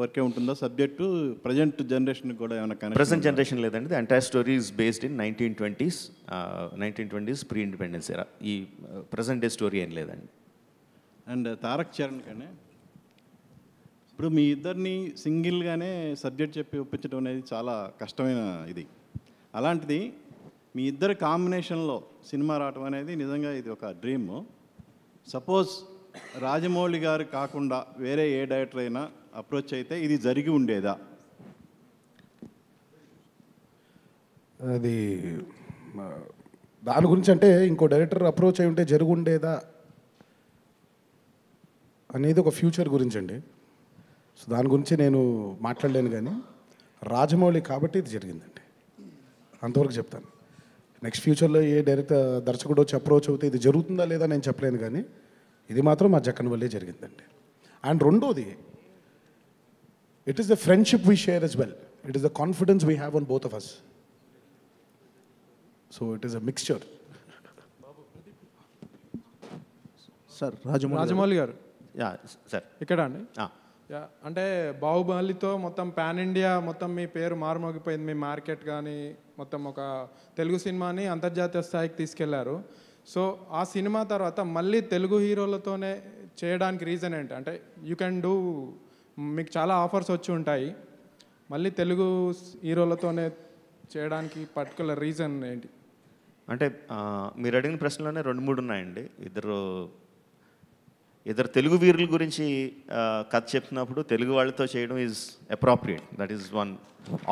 వరకే ఉంటుందా సబ్జెక్టు? ప్రజెంట్ జనరేషన్ కూడా ఏమైనా? ప్రజెంట్ జనరేషన్ లేదండి. The entire story is based in 1920s. 1920s pre independence era. ఈ ప్రజెంట్ డే స్టోరీ ఏం లేదండి. అండ్ తారక్ చరణ్ కానీ, ఇప్పుడు మీ ఇద్దరిని సింగిల్గానే సబ్జెక్ట్ చెప్పి ఒప్పించడం అనేది చాలా కష్టమైన ఇది. అలాంటిది మీ ఇద్దరు కాంబినేషన్లో సినిమా రావటం అనేది నిజంగా ఇది ఒక డ్రీమ్. సపోజ్ రాజమౌళి గారు కాకుండా వేరే ఏ డైరెక్టర్ అయినా అప్రోచ్ అయితే ఇది జరిగి ఉండేదా? అది దాని గురించి అంటే ఇంకో డైరెక్టర్ అప్రోచ్ అయి ఉంటే జరిగి ఉండేదా అనేది ఒక ఫ్యూచర్ గురించి అండి. సో దాని గురించి నేను మాట్లాడలేను, కానీ రాజమౌళి కాబట్టి ఇది జరిగిందండి, అంతవరకు చెప్తాను. నెక్స్ట్ ఫ్యూచర్లో ఏ డైరెక్టర్ దర్శకుడు వచ్చి అప్రోచ్ అవుతే ఇది జరుగుతుందా లేదా నేను చెప్పలేను, కానీ ఇది మాత్రం మా జక్కన్ వల్లే జరిగిందండి. అండ్ 2వది, it is the friendship we share as well, it is the confidence we have on both of us. So it is a mixture. Sir రాజమౌళి garu sir ఇక్కడ అండి, అంటే బాహుబలితో మొత్తం పాన్ ఇండియా మొత్తం మీ పేరు మారుమోగిపోయింది, మీ మార్కెట్ కానీ మొత్తం ఒక తెలుగు సినిమాని అంతర్జాతీయ స్థాయికి తీసుకెళ్లారు. సో ఆ సినిమా తర్వాత మళ్ళీ తెలుగు హీరోలతోనే చేయడానికి రీజన్ ఏంటి? అంటే యూ కెన్ డూ, మీకు చాలా ఆఫర్స్ వచ్చి ఉంటాయి, మళ్ళీ తెలుగు హీరోలతోనే చేయడానికి పర్టికులర్ రీజన్ ఏంటి? అంటే మీరు అడిగిన ప్రశ్నలోనే 2-3 ఉన్నాయండి. ఇద్దరు తెలుగు వీరుల గురించి కథ చెప్పినప్పుడు తెలుగు వాళ్ళతో చేయడం is appropriate. That is one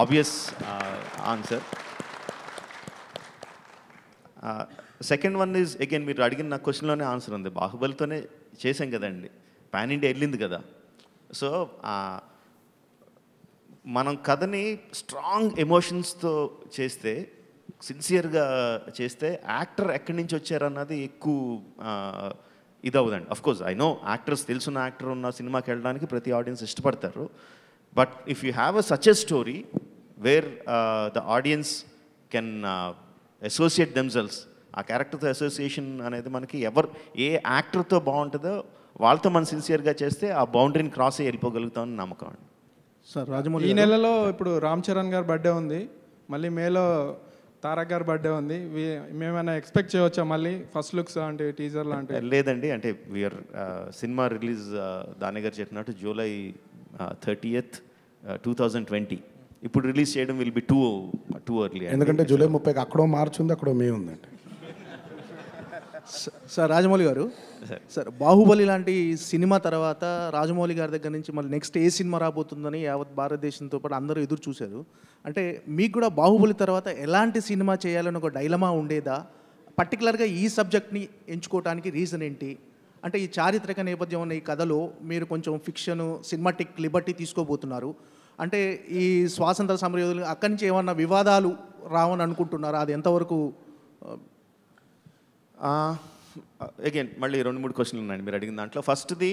obvious answer. Second one is, again మీరు అడిగిన నా క్వశ్చన్లోనే ఆన్సర్ ఉంది. బాహుబలితోనే చేసాం కదండి, పాన్ ఇండియా వెళ్ళింది కదా. సో మనం కథని స్ట్రాంగ్ ఎమోషన్స్తో చేస్తే సిన్సియర్గా చేస్తే యాక్టర్ ఎక్కడి నుంచి వచ్చారన్నది ఎక్కువ ఇదవదండి. అఫ్కోర్స్ ఐ నో యాక్టర్స్ తెలుసున్న యాక్టర్ ఉన్న సినిమాకి వెళ్ళడానికి ప్రతి ఆడియన్స్ ఇష్టపడతారు. But if you have a such a story where the audience can associate themselves, ఆ క్యారెక్టర్తో అసోసియేషన్ అనేది మనకి ఎవరు ఏ యాక్టర్తో బాగుంటుందో వాళ్ళతో మనం సిన్సియర్గా చేస్తే ఆ బౌండరీని క్రాస్ అయ్యి వెళ్ళిపోగలుగుతామని నమ్మకం అండి. సార్ రాజమౌళి ఈ నెలలో ఇప్పుడు రామ్ చరణ్ గారు బర్త్డే ఉంది, మళ్ళీ మేలో తారక్ గారు బర్త్డే ఉంది. మేమైనా ఎక్స్పెక్ట్ చేయవచ్చా మళ్ళీ ఫస్ట్ లుక్స్ లాంటివి, టీజర్ లాంటివి? లేదండి, అంటే వీఆర్ సినిమా రిలీజ్ దాని గారు చెప్పినట్టు July 30th, 2020. ఇప్పుడు రిలీజ్ చేయడం విల్ బి టూ ఎర్లీ, ఎందుకంటే July 30కి అక్కడో మార్చ్ ఉంది, అక్కడో మే ఉందండి. సార్ రాజమౌళి గారు, సార్ బాహుబలి లాంటి సినిమా తర్వాత రాజమౌళి గారి దగ్గర నుంచి మళ్ళీ నెక్స్ట్ ఏ సినిమా రాబోతుందని యావత్ భారతదేశంతో పాటు అందరూ ఎదురు చూశారు. అంటే మీకు కూడా బాహుబలి తర్వాత ఎలాంటి సినిమా చేయాలని ఒక డైలమా ఉండేదా? పర్టికులర్గా ఈ సబ్జెక్ట్ని ఎంచుకోవడానికి రీజన్ ఏంటి? అంటే ఈ చారిత్రక నేపథ్యం ఉన్న ఈ కథలో మీరు కొంచెం ఫిక్షన్, సినిమాటిక్ లిబర్టీ తీసుకోబోతున్నారు. అంటే ఈ స్వాతంత్ర సమరయోధులు అక్కడి నుంచి ఏమన్నా వివాదాలు రావని అనుకుంటున్నారా? అది ఎంతవరకు? అగైన్ మళ్ళీ 2-3 క్వశ్చన్లు ఉన్నాయండి మీరు అడిగిన దాంట్లో. ఫస్ట్ది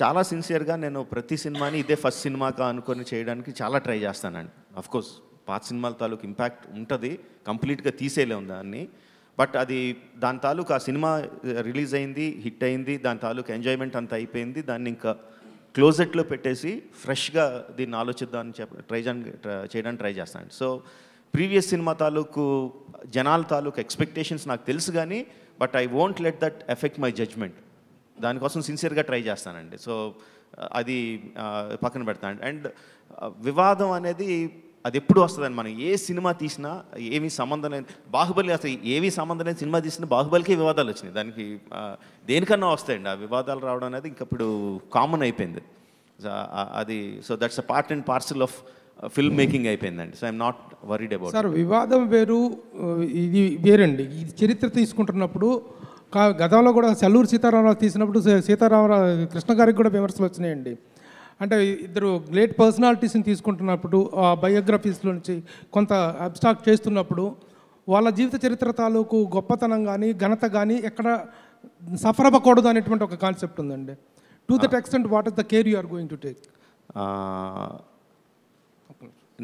చాలా సిన్సియర్గా నేను ప్రతి సినిమాని ఇదే ఫస్ట్ సినిమాగా అనుకొని చేయడానికి చాలా ట్రై చేస్తానండి. అఫ్కోర్స్ పాత సినిమాల తాలూకు ఇంపాక్ట్ ఉంటుంది, కంప్లీట్గా తీసేయలేము దాన్ని. బట్ అది దాని తాలూకు ఆ సినిమా రిలీజ్ అయింది, హిట్ అయింది, దాని తాలూకు ఎంజాయ్మెంట్ అంతా అయిపోయింది, దాన్ని ఇంకా క్లోజెట్లో పెట్టేసి ఫ్రెష్గా దీన్ని ఆలోచిద్దామని చేయడానికి ట్రై చేస్తానండి. సో ప్రీవియస్ సినిమా తాలూకు జనాల తాలూకు ఎక్స్పెక్టేషన్స్ నాకు తెలుసు కానీ but I won't let that effect my judgement. దానికోసం సిన్సియర్గా ట్రై చేస్తానండి. సో అది పక్కన పెడతాను. అండ్ వివాదం అనేది అది ఎప్పుడు వస్తుందని మనం ఏ సినిమా తీసినా ఏమీ సంబంధం లేని, బాహుబలి అసలు ఏమీ సంబంధం లేని సినిమా తీసిన బాహుబలికి వివాదాలు వచ్చినాయి, దానికి దేనికన్నా వస్తాయండి. ఆ వివాదాలు రావడం అనేది ఇంక ఇప్పుడు కామన్ అయిపోయింది. అది so that's a part and parcel of film making అయిపోయిందండి. So I'm not worried about. Sir వివాదం వేరు, ఇది వేరండి. ఈ చరిత్ర తీసుకుంటున్నప్పుడు గతంలో కూడా అల్లూరి సీతారామరాజు తీసినప్పుడు సీతారామరాజు కృష్ణ గారికి కూడా విమర్శలు వచ్చినాయండి. అంటే ఇద్దరు గ్రేట్ పర్సనాలిటీస్ని తీసుకుంటున్నప్పుడు ఆ బయోగ్రఫీస్లో నుంచి కొంత అబ్స్ట్రాక్ట్ చేస్తున్నప్పుడు వాళ్ళ జీవిత చరిత్ర తాలూకు గొప్పతనం కానీ ఘనత కానీ ఎక్కడ సఫర్ అవ్వకూడదు అనేటువంటి ఒక కాన్సెప్ట్ ఉందండి. To that extent what is the care you are going to take?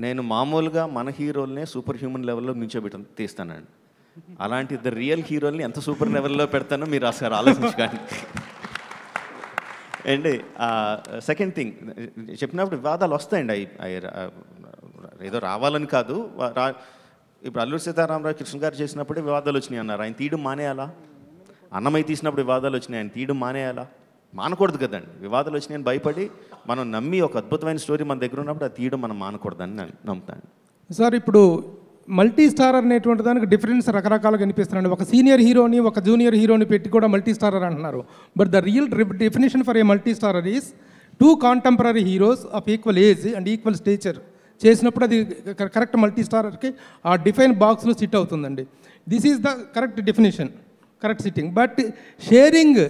నేను మామూలుగా మన హీరోల్నే సూపర్ హ్యూమన్ లెవెల్లో మించబెట్ట తీస్తానండి. అలాంటి ఇద్దరు రియల్ హీరోల్ని ఎంత సూపర్ లెవెల్లో పెడతానో మీరు అసలు ఆలోచించకండి. అండ్ సెకండ్ థింగ్ చెప్పినప్పుడు వివాదాలు వస్తాయండి, ఏదో రావాలని కాదు. ఇప్పుడు అల్లూరి సీతారామరాజు కృష్ణ గారు చేసినప్పుడే వివాదాలు వచ్చినాయి అన్నారు. ఆయన తీయడం మానేయాలా? అన్నమయ్య తీసినప్పుడు వివాదాలు వచ్చినాయి, ఆయన తీయడం మానేయాలా? మానకూడదు కదండి. వివాదాలు వచ్చినాయని భయపడి మనం నమ్మి ఒక అద్భుతమైన స్టోరీ మన దగ్గర ఉన్నప్పుడు అది తీయడం మనం మానకూడదని నేను నమ్ముతాను. సార్ ఇప్పుడు మల్టీ స్టారర్ అనేటువంటి దానికి డిఫరెన్స్ రకరకాలుగా కనిపిస్తున్నాయి. ఒక సీనియర్ హీరోని ఒక జూనియర్ హీరోని పెట్టి కూడా మల్టీ స్టారర్ అంటున్నారు. But the real definition for a multi starrer is 2 contemporary heroes of equal age and equal stature చేసినప్పుడు అది కరెక్ట్ మల్టీ స్టారర్కి ఆ డిఫైన్ బాక్స్లో సిట్ అవుతుందండి. This is the correct definition, correct sitting. But sharing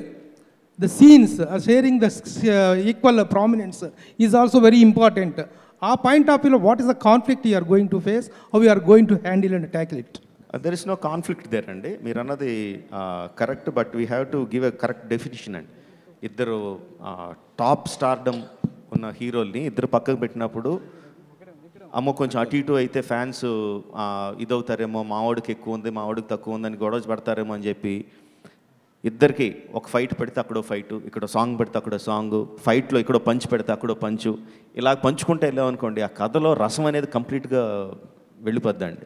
the scenes, sharing the equal prominence is also very important. Our point of view, what is the conflict you are going to face, how you are going to handle and tackle it? There is no conflict there and meer anadi correct, but we have to give a correct definition. And iddaru top stardom unna hero ni iddaru pakkaku pettinappudu అమ్మో కొంచెం అటు ఇటు అయితే fans ఇదవుతారేమో, మావాడికి ఎక్కువ ఉంది మావాడికి తక్కువ ఉందని గొడవ పడతారేమో అని చెప్పి ఇద్దరికి ఒక ఫైట్ పెడితే అక్కడో ఫైటు, ఇక్కడ సాంగ్ పెడితే అక్కడో సాంగ్, ఫైట్లో ఇక్కడ పంచ్ పెడితే అక్కడో పంచు, ఇలా పంచుకుంటే వెళ్ళామనుకోండి ఆ కథలో రసం అనేది కంప్లీట్గా వెళ్ళిపోద్దండి.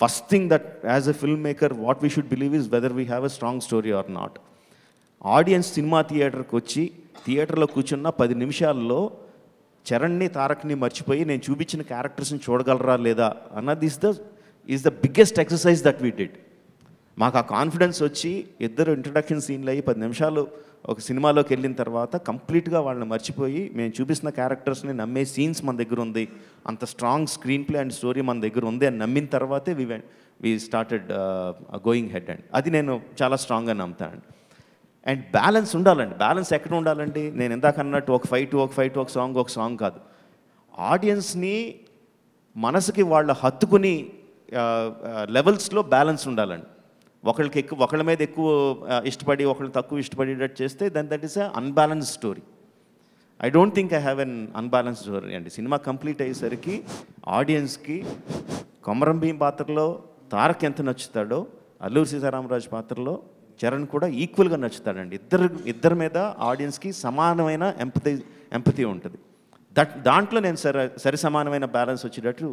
First thing that as a film maker what we should believe is whether we have a strong story or not. Audience cinema థియేటర్కి వచ్చి థియేటర్లో కూర్చున్న 10 నిమిషాల్లో చరణ్ని తారక్ని మర్చిపోయి నేను చూపించిన క్యారెక్టర్స్ని చూడగలరా లేదా అన్నది is the biggest exercise that we did. మాకు ఆ కాన్ఫిడెన్స్ వచ్చి ఇద్దరు ఇంట్రడక్షన్ సీన్లు అయ్యి 10 నిమిషాలు ఒక సినిమాలోకి వెళ్ళిన తర్వాత కంప్లీట్గా వాళ్ళని మర్చిపోయి మేము చూపిస్తున్న క్యారెక్టర్స్ని నమ్మే సీన్స్ మన దగ్గర ఉంది, అంత strong screen play and story మన దగ్గర ఉంది అని నమ్మిన తర్వాతే we started going head. And అది నేను చాలా స్ట్రాంగ్గా నమ్ముతాను. అండ్ బ్యాలెన్స్ ఉండాలండి. బ్యాలెన్స్ ఎక్కడ ఉండాలండి? నేను ఇందాక అన్నట్టు ఒక ఫైట్ ఒక సాంగ్ కాదు. ఆడియన్స్ని మనసుకి వాళ్ళ హత్తుకుని లెవెల్స్లో బ్యాలెన్స్ ఉండాలండి. ఒకళ్ళకి ఎక్కువ, ఒకళ్ళ మీద ఎక్కువ ఇష్టపడి ఒకళ్ళు తక్కువ ఇష్టపడేటట్టు చేస్తే then that is a unbalanced story. I don't think I have an unbalanced story అండి. సినిమా కంప్లీట్ అయ్యేసరికి ఆడియన్స్కి కొమరం భీం పాత్రలో తారక్ ఎంత నచ్చుతాడో అల్లూరి సీతారామరాజు పాత్రలో చరణ్ కూడా ఈక్వల్గా నచ్చుతాడండి. ఇద్దరి మీద ఆడియన్స్కి సమానమైన ఎంపతి ఉంటుంది. దాంట్లో నేను సరి సమానమైన బ్యాలెన్స్ వచ్చేటట్టు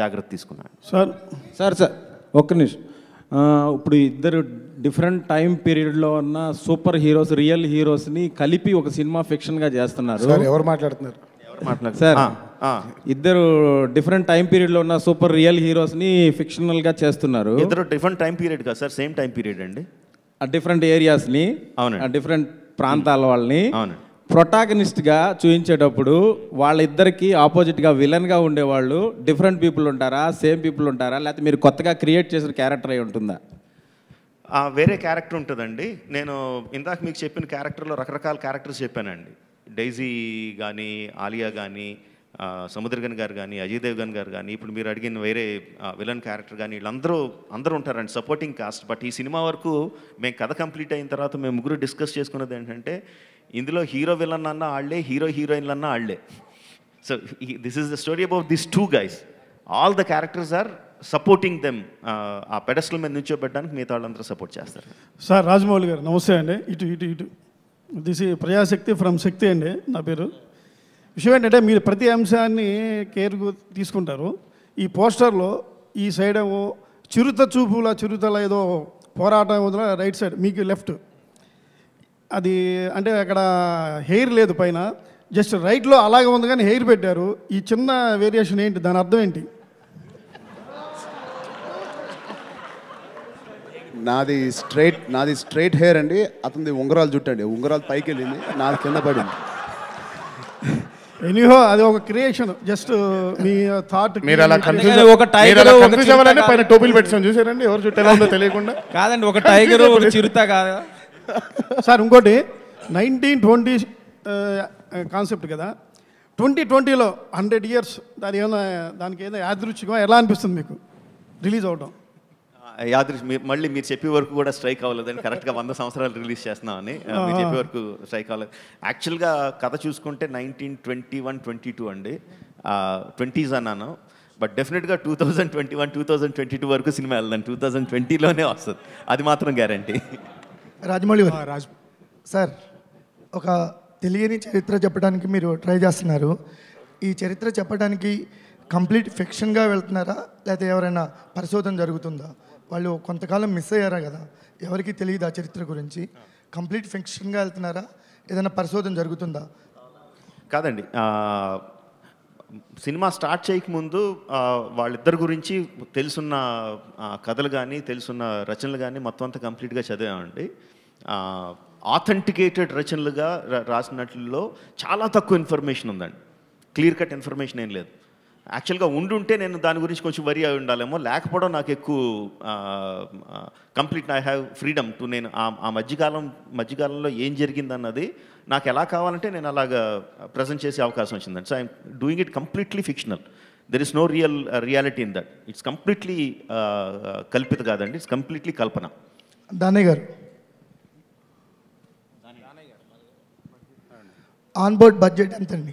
జాగ్రత్త తీసుకున్నాను. సార్ ఒక్క నిమిషం. ఇప్పుడు ఇద్దరు డిఫరెంట్ టైం పీరియడ్లో ఉన్న సూపర్ హీరోస్, రియల్ హీరోస్ని కలిపి ఒక సినిమా ఫిక్షన్గా చేస్తున్నారు. సార్, ఇద్దరు డిఫరెంట్ టైం పీరియడ్లో ఉన్న సూపర్ రియల్ హీరోస్ని ఫిక్షనల్గా చేస్తున్నారు. ఇద్దరు డిఫరెంట్ టైం పీరియడ్ కాదు సార్, సేమ్ టైం పీరియడ్ అండి. డిఫరెంట్ ఏరియాస్ని, డిఫరెంట్ ప్రాంతాల వాళ్ళని ప్రొటాగనిస్ట్గా చూపించేటప్పుడు వాళ్ళిద్దరికీ ఆపోజిట్గా విలన్గా ఉండేవాళ్ళు డిఫరెంట్ పీపుల్ ఉంటారా, సేమ్ పీపుల్ ఉంటారా, లేకపోతే మీరు కొత్తగా క్రియేట్ చేసిన క్యారెక్టర్ అయి ఉంటుందా? వేరే క్యారెక్టర్ ఉంటుందండి. నేను ఇందాక మీకు చెప్పిన క్యారెక్టర్లో రకరకాల క్యారెక్టర్స్ చెప్పానండి. డైజీ కానీ, ఆలియా కానీ, సముద్రగన్ గారు కానీ, అజయ్ దేవ్గన్ గారు కానీ, ఇప్పుడు మీరు అడిగిన వేరే విలన్ క్యారెక్టర్ కానీ, వీళ్ళందరూ ఉంటారండి సపోర్టింగ్ కాస్ట్. బట్ ఈ సినిమా వరకు మేము కథ కంప్లీట్ అయిన తర్వాత మేము ముగ్గురు డిస్కస్ చేసుకున్నది ఏంటంటే, ఇందులో హీరో విలన్ అన్న ఆళ్లే, హీరో హీరోయిన్లు అన్న ఆళ్లే. So this is the story about this two guys. All the characters are supporting them. ఆ పెడస్టల్ మీద నిల్చోబెట్టడానికి మిగతా వాళ్ళందరూ సపోర్ట్ చేస్తారు. సార్ రాజమౌళి గారు నమస్తే అండి. ఇటు దిస్ ప్రజాశక్తి ఫ్రమ్ శక్తి అండి. నా పేరు విషయం ఏంటంటే, మీరు ప్రతి అంశాన్ని కేర్ తీసుకుంటారు. ఈ పోస్టర్లో ఈ సైడ్ ఏమో చిరుత చూపుల చిరుతల ఏదో పోరాటం వదిలే రైట్ సైడ్ మీకు లెఫ్ట్, అది అంటే అక్కడ హెయిర్ లేదు, పైన జస్ట్ రైట్లో అలాగే ఉంది కానీ హెయిర్ పెట్టారు. ఈ చిన్న వేరియేషన్ ఏంటి, దాని అర్థం ఏంటి? నాది స్ట్రైట్ హెయిర్ అండి, అతనిది ఉంగరాలు జుట్టు అండి. ఉంగరాలు పైకి వెళ్ళింది, నాది కింద పడింది. ఎనీహో అది ఒక క్రియేషన్, జస్ట్ మీ థాట్. మీరు అలా కన్ఫ్యూజ్ అవ్వాలని పైన టోపీలు పెట్టుకొని చూసారండి, ఎవరు జుట్టు ఎలా ఉందో తెలియకుండా. కాదండి, ఒక టైగర్ ఒక చిరుత కాదా సార్? ఇంకోటి 1920 కాన్సెప్ట్ కదా, 2020లో 100 years, దాని ఏమైనా దానికి ఏదో యాదృచ్ఛికం ఎలా అనిపిస్తుంది మీకు రిలీజ్ అవడం? మళ్ళీ మీరు చెప్పే వరకు కూడా స్ట్రైక్ అవ్వలేదని, కరెక్ట్గా 100 సంవత్సరాలు రిలీజ్ చేస్తున్నామని మీరు చెప్పే వరకు స్ట్రైక్ అవ్వలేదు. యాక్చువల్గా కథ చూసుకుంటే 1921-22 అండి, 20s అన్నాను, బట్ డెఫినెట్గా 2021-22 వరకు సినిమా వెళ్ళదండి. 2020లోనే వస్తుంది, అది మాత్రం గ్యారంటీ. రాజమౌళి రాజు సార్, ఒక తెలియని చరిత్ర చెప్పడానికి మీరు ట్రై చేస్తున్నారు. ఈ చరిత్ర చెప్పడానికి కంప్లీట్ ఫిక్షన్గా వెళ్తున్నారా, లేకపోతే ఎవరైనా పరిశోధన జరుగుతుందా? వాళ్ళు కొంతకాలం మిస్ అయ్యారా కదా, ఎవరికి తెలియదు ఆ చరిత్ర గురించి. కంప్లీట్ ఫిక్షన్గా వెళ్తున్నారా, ఏదైనా పరిశోధన జరుగుతుందా? కాదండి, సినిమా స్టార్ట్ చేయకముందు వాళ్ళిద్దరి గురించి తెలుసున్న కథలు కానీ, తెలుసున్న రచనలు కానీ మొత్తం అంతా కంప్లీట్గా చదివామండి. ఆథెంటికేటెడ్ రచనలుగా రాసినట్లలో చాలా తక్కువ ఇన్ఫర్మేషన్ ఉందండి, క్లియర్ కట్ ఇన్ఫర్మేషన్ ఏం లేదు. యాక్చువల్గా ఉండుంటే నేను దాని గురించి కొంచెం వరి అయి ఉండాలేమో, లేకపోవడం నాకు ఎక్కువ complete. I have freedom to, నేను ఆ మధ్యకాలంలో ఏం జరిగింది అన్నది నాకు ఎలా కావాలంటే నేను అలాగా ప్రజెంట్ చేసే అవకాశం వచ్చిందండి. So I'm doing it completely fictional. There is no reality in that. It's completely కల్పిత కాదండి, ఇట్స్ కంప్లీట్లీ కల్పన. దానయ్య గారు, ఆన్బోర్డ్ బడ్జెట్ ఎంతండి?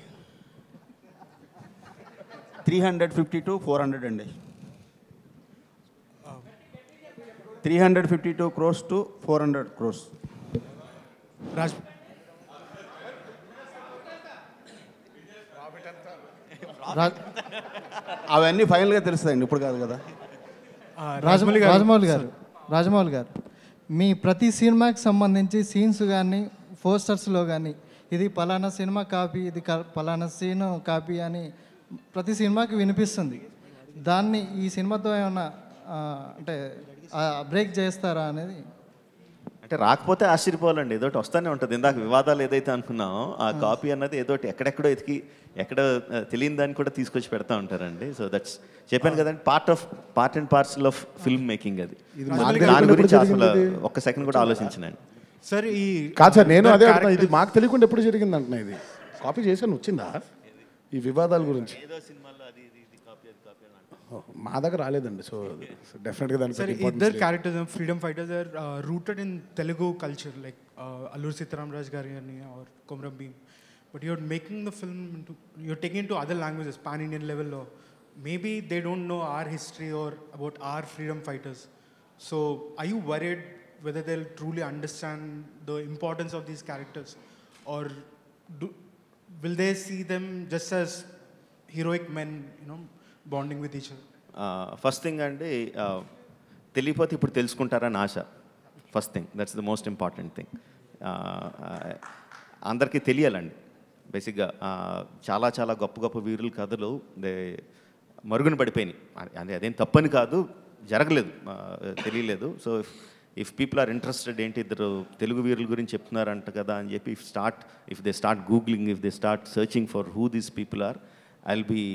350 to 400 అండి. 352 crores to 400 crores. రాజ్ అవన్నీ ఫైనల్గా తెలుస్తాయండి, ఇప్పుడు కాదు కదా. రాజమౌళి గారు మీ ప్రతి సినిమాకి సంబంధించి సీన్స్ కానీ, పోస్టర్స్లో కానీ ఇది పలానా సినిమా కాపీ, ఇది పలానా సీన్ కాపీ అని ప్రతి సినిమాకి వినిపిస్తుంది. దాన్ని ఈ సినిమాతో ఏమన్నా అంటే బ్రేక్ చేస్తారా అనేది? అంటే రాకపోతే ఆశ్చర్యపోవాలండి, ఏదోటి వస్తూనే ఉంటుంది. ఇందాక వివాదాలు ఏదైతే అనుకున్నామో ఆ కాపీ అన్నది ఏదోటి ఎక్కడెక్కడో ఎతికి ఎక్కడ తెలియని దాన్ని కూడా తీసుకొచ్చి పెడతా ఉంటారండి. సో దట్స్ చెప్పాను కదండి, part and parcel of film making. అది దాని గురించి అసలు ఒక్క సెకండ్ కూడా ఆలోచించనండి. సరే, ఈ కాదు సార్, నేను అదే, ఇది మాకు తెలియకుండా ఎప్పుడు జరిగింది అంటున్నా. ఇది కాపీ చేశాను వచ్చిందా? ఈ వివాదాల గురించి మా దగ్గర రాలేదండి. సో డెఫినెట్గా దానికి ఇద్దరు characters freedom fighters are rooted in Telugu culture like Alluri Sitaramaraju గారి అని or Komaram Bheem. But you're making the film, you're taking it to other languages, pan-Indian level. Or maybe they don't know our history or about our freedom fighters. So are you worried whether they'll truly understand the importance of these characters? Or will they see them just as heroic men, you know, bonding with each other? First thing, Andy, Telipati put Telskuntara Nasha. First thing, that's the most important thing. Andarki Telialandi. బేసిక్గా చాలా చాలా గొప్ప గొప్ప వీరుల కథలు మరుగున పడిపోయినాయి. అంటే అదేం తప్పని కాదు, జరగలేదు, తెలియలేదు. So if people are interested, ఏంటి ఇద్దరు తెలుగు వీరుల గురించి చెప్తున్నారంట కదా అని చెప్పి if they start googling, if they start searching for who these people are, I will be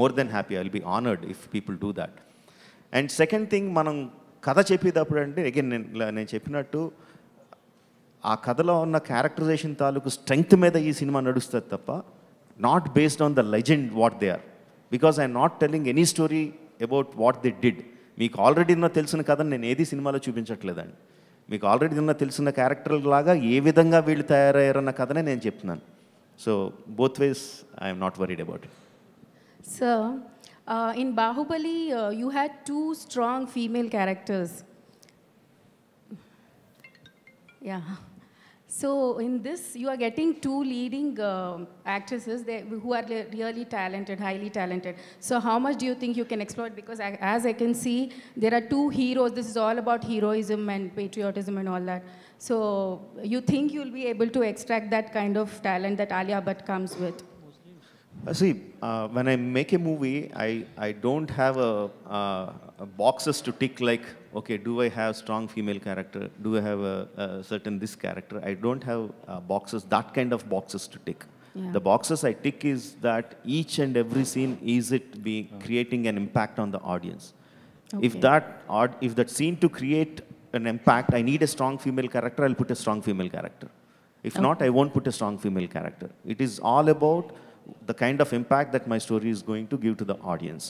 more than happy, I will be honoured if people do that. And second thing, మనం కథ చెప్పేటప్పుడు అంటే అగైన్ నేను చెప్పినట్టు ఆ కథలో ఉన్న characterisation తాలూకు స్ట్రెంగ్త్ మీద ఈ సినిమా నడుస్తుంది తప్ప not based on the legend what they are, because I'm not telling any story about what they did. మీకు ఆల్రెడీ ఉన్న తెలిసిన కథను నేను ఏది సినిమాలో చూపించట్లేదండి. మీకు ఆల్రెడీ ఉన్న తెలిసిన క్యారెక్టర్లాగా ఏ విధంగా వీళ్ళు తయారయ్యారన్న కథనే నేను చెప్తున్నాను. So both ways I'm not worried about it. So in Baahubali you had two strong female characters. Yeah. So in this, you are getting two leading actresses who are really talented, highly talented. So how much do you think you can exploit? Because as I can see, there are two heroes. This is all about heroism and patriotism and all that. So you think you'll be able to extract that kind of talent that Alia Bhatt comes with? See, when I make a movie, I don't have a boxes to tick like, okay, do I have strong female character? Do I have a certain this character? I don't have boxes, that kind of boxes to tick. Yeah. The boxes I tick is that each and every scene, is it be creating an impact on the audience? Okay. If that scene to create an impact, I need a strong female character, I'll put a strong female character. If not, I won't put a strong female character. It is all about the kind of impact that my story is going to give to the audience.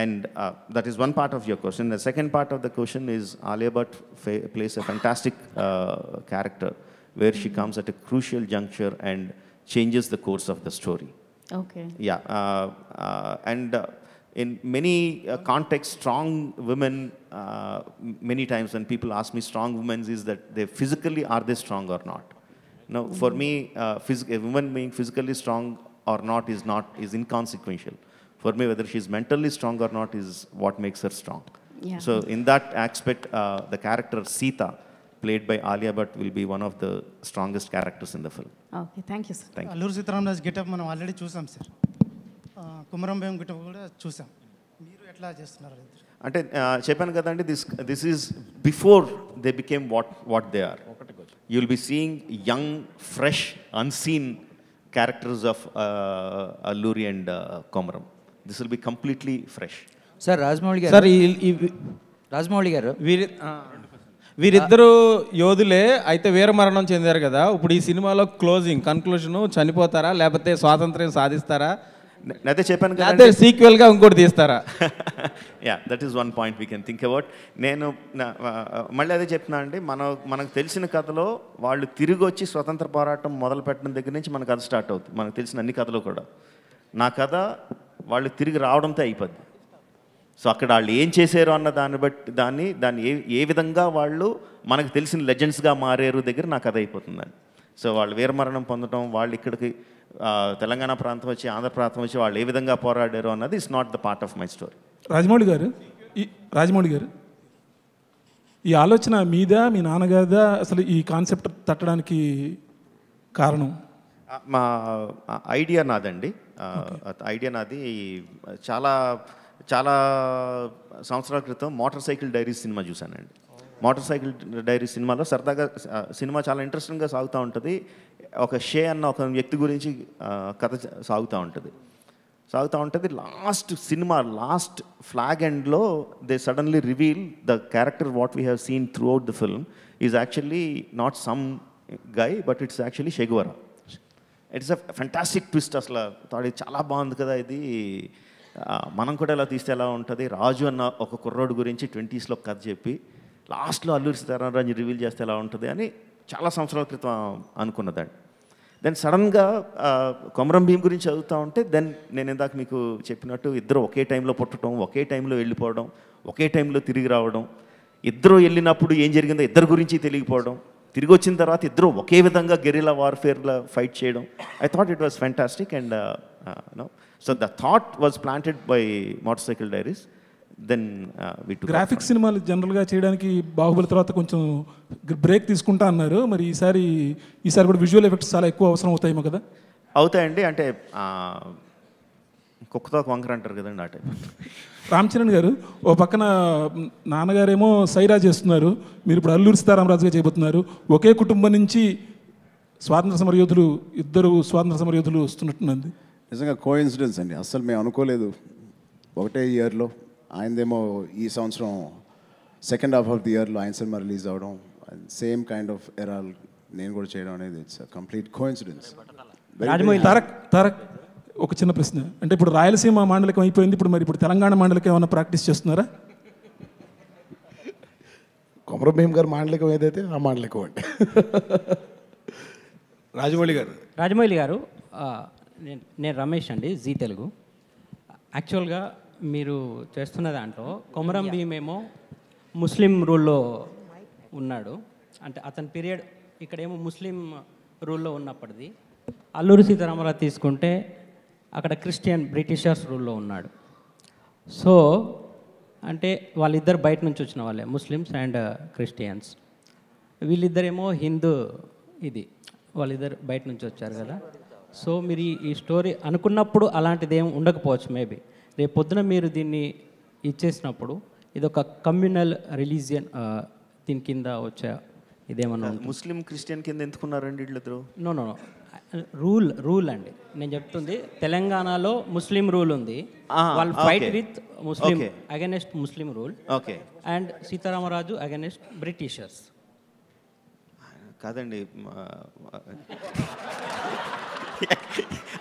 And that is one part of your question. The second part of the question is Alia Bhatt plays a fantastic character where she comes at a crucial juncture and changes the course of the story. Okay. Yeah. In many contexts, strong women, many times when people ask me strong women, is that they physically, are they strong or not? Now, for me, a woman being physically strong or not is inconsequential. For me, whether she's mentally strong or not is what makes her strong. Yeah. So in that aspect, the character Sita, played by Alia Bhatt, will be one of the strongest characters in the film. Okay, thank you, sir. Thank you. Alluri Sitarama Raju get up, manam already choosam, sir. Komaram Bheem get up kuda choosam. Meeru etla chestunaru iddaru. Ante cheppanu kada ante this is before they became what they are. You'll be seeing young, fresh, unseen characters of Alluri and Komaram. This will be completely fresh. Sir, Rajamouli garu, వీరిద్దరు యోధులే అయితే వీర మరణం చెందారు కదా, ఇప్పుడు ఈ సినిమాలో closing conclusion చనిపోతారా లేకపోతే స్వాతంత్ర్యం సాధిస్తారా? నేనైతే చెప్పాను కదా, అదే సీక్వెల్ గా ఇంకోటి తీస్తారా? Yeah, that is one point we can think about. నేను మళ్ళీ అదే చెప్తున్నా అండి, మనకు తెలిసిన కథలో వాళ్ళు తిరిగి వచ్చి స్వతంత్ర పోరాటం మొదలు పెట్టడం దగ్గర నుంచి మన కథ స్టార్ట్ అవుతుంది. మనకు తెలిసిన అన్ని కథలు కూడా నా కథ వాళ్ళు తిరిగి రావడంతో అయిపోద్ది. సో అక్కడ వాళ్ళు ఏం చేశారు అన్న దాన్ని బట్టి దాన్ని ఏ విధంగా వాళ్ళు మనకు తెలిసిన లెజెండ్స్గా మారారు దగ్గర నా కథ అయిపోతుందండి. సో వాళ్ళు వీరమరణం పొందడం, వాళ్ళు ఇక్కడికి తెలంగాణ ప్రాంతం వచ్చి ఆంధ్ర ప్రాంతం వచ్చి వాళ్ళు ఏ విధంగా పోరాడారు అన్నది it's not the part of my story. రాజమౌళి garu ఈ ఆలోచన మీద మీ నాన్నగారిదా అసలు ఈ కాన్సెప్ట్ తట్టడానికి కారణం? మా ఐడియా నాదండి, ఐడియా నాది. చాలా చాలా సంవత్సరాల క్రితం మోటార్ సైకిల్ డైరీస్ సినిమా చూశానండి. మోటార్ సైకిల్ డైరీస్ సినిమాలో సరదాగా సినిమా చాలా ఇంట్రెస్టింగ్గా సాగుతూ ఉంటుంది. ఒక షే అన్న ఒక వ్యక్తి గురించి కథ సాగుతూ ఉంటుంది. లాస్ట్ ఫ్లాగ్ ఎండ్లో they suddenly reveal the character what we have seen throughout the film is actually not some guy but it's actually Che Guevara. It's a fantastic twist. అసలు తాడి చాలా బాగుంది కదా ఇది. మనం కూడా ఎలా తీస్తే ఎలా ఉంటుంది, రాజు అన్న ఒక కుర్రోడు గురించి 20s లో కథ చెప్పి లాస్ట్లో అల్లూరి సీతారామరాజు రివీల్ చేస్తే ఎలా ఉంటుంది అని చాలా సంవత్సరాల క్రితం అనుకున్నదాన్ని. దెన్ సడన్గా కొమరం భీం గురించి చదువుతూ ఉంటే దెన్ నేను ఇందాక మీకు చెప్పినట్టు ఇద్దరు ఒకే టైంలో పుట్టడం, ఒకే టైంలో వెళ్ళిపోవడం, ఒకే టైంలో తిరిగి రావడం, ఇద్దరు వెళ్ళినప్పుడు ఏం జరిగిందో ఇద్దరు గురించి తెలియకపోవడం, తిరిగి వచ్చిన తర్వాత ఇద్దరు ఒకే విధంగా గెరిలా వార్ఫేర్లో ఫైట్ చేయడం. I thought it was fantastic and no so the thought was planted by motor cycle diaries. Then graphics సినిమాలు జనరల్గా చేయడానికి బాహుబలి తర్వాత కొంచెం బ్రేక్ తీసుకుంటా అన్నారు. మరి ఈసారి కూడా విజువల్ ఎఫెక్ట్స్ చాలా ఎక్కువ అవసరం అవుతాయేమో కదా? అవుతాయండి. అంటే కుక్కతో వంకర అంటారు కదండి ఆ టైం. రామ్ చరణ్ గారు ఓ పక్కన, నాన్నగారేమో సైరా చేస్తున్నారు, మీరు ఇప్పుడు అల్లూరి సీతారామరాజుగా చేయబోతున్నారు. ఒకే కుటుంబం నుంచి స్వాతంత్ర సమరయోధులు, ఇద్దరు స్వాతంత్ర సమరయోధులు వస్తున్నట్టున్నది. నిజంగా కోఇన్సిడెన్స్ అండి, అస్సలు మేము అనుకోలేదు. ఒకటే ఇయర్లో ఆయనదేమో ఈ సంవత్సరం సెకండ్ హాఫ్ ఆఫ్ ది ఇయర్లో ఆయన సినిమా రిలీజ్ అవడం, సేమ్ కైండ్ ఆఫ్ ఎరాల్ నేను కూడా చేయడం అనేది ఇట్స్ కంప్లీట్ కోఇన్సిడెన్స్. తారక్ ఒక చిన్న ప్రశ్న, అంటే ఇప్పుడు రాయలసీమ మాండలికం అయిపోయింది, ఇప్పుడు మరి ఇప్పుడు తెలంగాణ మాండలికం ఏమైనా ప్రాక్టీస్ చేస్తున్నారా? కొమరం భీం గారు మాండలికం ఏదైతే ఆ మాండలికం అంటే. రాజమౌళి గారు నేను రమేష్ అండి, జీ తెలుగు. యాక్చువల్గా మీరు చేస్తున్న దాంట్లో కొమరం భీమ్ ఏమో ముస్లిం రూల్లో ఉన్నాడు, అంటే అతని పీరియడ్ ఇక్కడేమో ముస్లిం రూల్లో ఉన్నప్పటిది. అల్లూరి సీతారామరాజు తీసుకుంటే అక్కడ క్రిస్టియన్ బ్రిటిషర్స్ రూల్లో ఉన్నాడు. సో అంటే వాళ్ళిద్దరు బయట నుంచి వచ్చిన వాళ్ళే, ముస్లిమ్స్ అండ్ క్రిస్టియన్స్. వీళ్ళిద్దరేమో హిందూ, ఇది వాళ్ళిద్దరు బయట నుంచి వచ్చారు కదా. సో మీరు ఈ స్టోరీ అనుకున్నప్పుడు అలాంటిది ఏమి ఉండకపోవచ్చు. మేబీ రేపు పొద్దున మీరు దీన్ని ఇచ్చేసినప్పుడు ఇదొక కమ్యూనల్ రిలీజియన్ దీని కింద వచ్చా ఇదేమన్నా? ముస్లిం క్రిస్టియన్ కింద ఎందుకున్నారండి వీళ్ళిద్దరు? నో రూల్ అండి, నేను చెప్తుంది తెలంగాణలో ముస్లిం రూల్ ఉంది, వాళ్ళు fight with Muslim, against Muslim rule. Okay. And Sitaramaraju against Britishers కాదండి.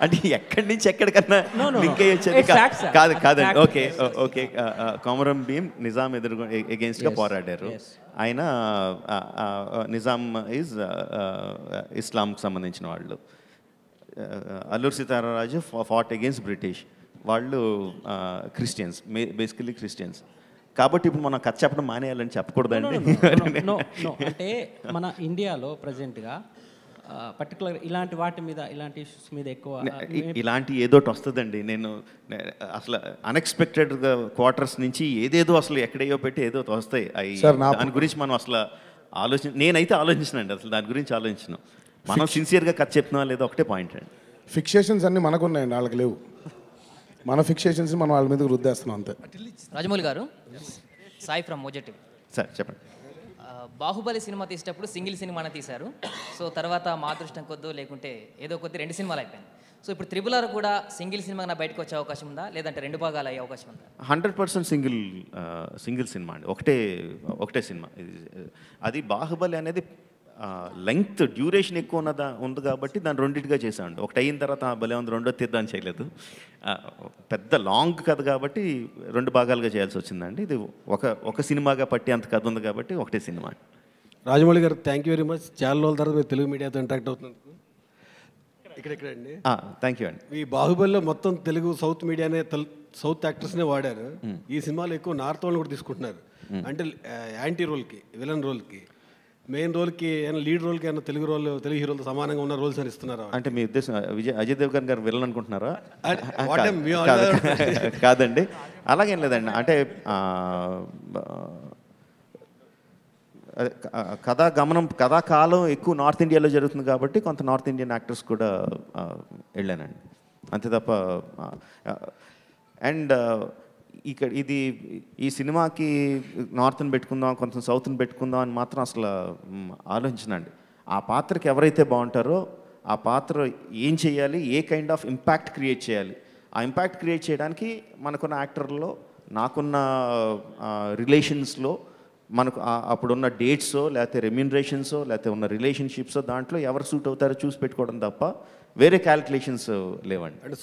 అంటే ఎక్కడి నుంచి ఎక్కడికన్నా లింక్ అయ్యి వచ్చారు కాదు కాదండి. ఓకే ఓకే కొమరం భీం నిజాం ఎగెన్స్ట్గా పోరాడారు ఆయన. నిజాం ఇస్లాంకి సంబంధించిన వాళ్ళు. Alluri Sitaramaraju fought against British, వాళ్ళు క్రిస్టియన్స్, బేసికలీ క్రిస్టియన్స్. కాబట్టి ఇప్పుడు మనం కథ చెప్పడం మానేయాలని చెప్పకూడదండి. అంటే మన ఇండియాలో ప్రజెంట్గా పర్టికులర్ ఇలాంటి వాటి మీద, ఇలాంటి ఇష్యూస్ మీద ఎక్కువ ఇలాంటి ఏదోటి వస్తుందండి. నేను అసలు అన్ఎక్స్పెక్టెడ్గా క్వార్టర్స్ నుంచి ఏదేదో అసలు ఎక్కడేయో పెట్టి ఏదో వస్తాయి. దాని గురించి మనం అసలు నేనైతే ఆలోచించనండి, అసలు దాని గురించి ఆలోచించను. మనం సిన్సియర్గా కథ చెప్తున్నా లేదో ఒకటే పాయింట్ అండి. ఫిక్సేషన్స్ అన్నీ మనకు ఉన్నాయండి, వాళ్ళకి లేవు. మన ఫిక్సేషన్స్ మనం వాళ్ళ మీద రుద్దేస్తున్నాం అంతే. రాజమౌళి గారు, సాయి ఫ్రమ్ మోజెటివ్ సార్, చెప్పండి. బాహుబలి సినిమా తీసేటప్పుడు సింగిల్ సినిమానే తీశారు. సో తర్వాత మా అదృష్టం కొద్దో లేకుంటే ఏదో కొద్ది రెండు సినిమాలు అయిపోయింది. సో ఇప్పుడు RRR కూడా సింగిల్ సినిమాగా బయటకు వచ్చే అవకాశం ఉందా, లేదంటే రెండు భాగాలు అయ్యే అవకాశం ఉందా? 100% సింగిల్ సినిమా అండి, ఒకటే సినిమా. అది బాహుబలి అనేది లెంగ్త్, డ్యూరేషన్ ఎక్కువ ఉంది కాబట్టి దాన్ని రెండింటిగా చేసామండి. ఒకటి అయిన తర్వాత భలే ఉంది, రెండో తీద్దాం చేయలేదు. పెద్ద లాంగ్ కథ కాబట్టి రెండు భాగాలుగా చేయాల్సి వచ్చిందండి. ఇది ఒక సినిమాగా పట్టి అంత కథ ఉంది కాబట్టి ఒకటే సినిమా. రాజమౌళి గారు థ్యాంక్ యూ వెరీ మచ్. చాలా రోజుల తర్వాత మీరు తెలుగు మీడియాతో ఇంటరాక్ట్ అవుతున్నందుకు ఇక్కడండి థ్యాంక్ యూ అండి. ఈ బాహుబలిలో మొత్తం తెలుగు సౌత్ మీడియానే, సౌత్ యాక్టర్స్నే వాడారు. ఈ సినిమాలో ఎక్కువ నార్త్ వాళ్ళని కూడా తీసుకుంటున్నారు. అంటే యాంటీ రోల్కి, విలన్ రోల్కి, మెయిన్ రోల్కి, లీడ్ రోల్కి అయినా తెలుగు హీరోలతో సమానంగా ఉన్న రోల్స్ అని ఇస్తున్నారా? అంటే మీ ఉద్దేశం అజయ్ దేవ్గన్ గారు వెళ్ళను అనుకుంటున్నారా? కాదండి, అలాగేం లేదండి. అంటే కథా గమనం, కథా కాలం ఎక్కువ నార్త్ ఇండియాలో జరుగుతుంది కాబట్టి కొంత నార్త్ ఇండియన్ యాక్టర్స్ కూడా వెళ్ళానండి, అంతే తప్ప. అండ్ ఇక్కడ ఈ సినిమాకి నార్త్ని పెట్టుకుందాం, కొంచెం సౌత్ని పెట్టుకుందాం అని మాత్రం అసలు ఆలోచించనండి. ఆ పాత్రకి ఎవరైతే బాగుంటారో ఆ పాత్ర ఏం చేయాలి, ఏ కైండ్ ఆఫ్ ఇంపాక్ట్ క్రియేట్ చేయాలి, ఆ ఇంపాక్ట్ క్రియేట్ చేయడానికి మనకున్న యాక్టర్లో, నాకున్న రిలేషన్స్లో, మనకు అప్పుడున్న డేట్సో లేకపోతే రెమ్యూనరేషన్సో లేకపోతే ఉన్న రిలేషన్షిప్సో దాంట్లో ఎవరు సూట్ అవుతారో చూసి పెట్టుకోవడం తప్ప వేరే క్యాలిక్యులేషన్స్ లేవండి. అంటే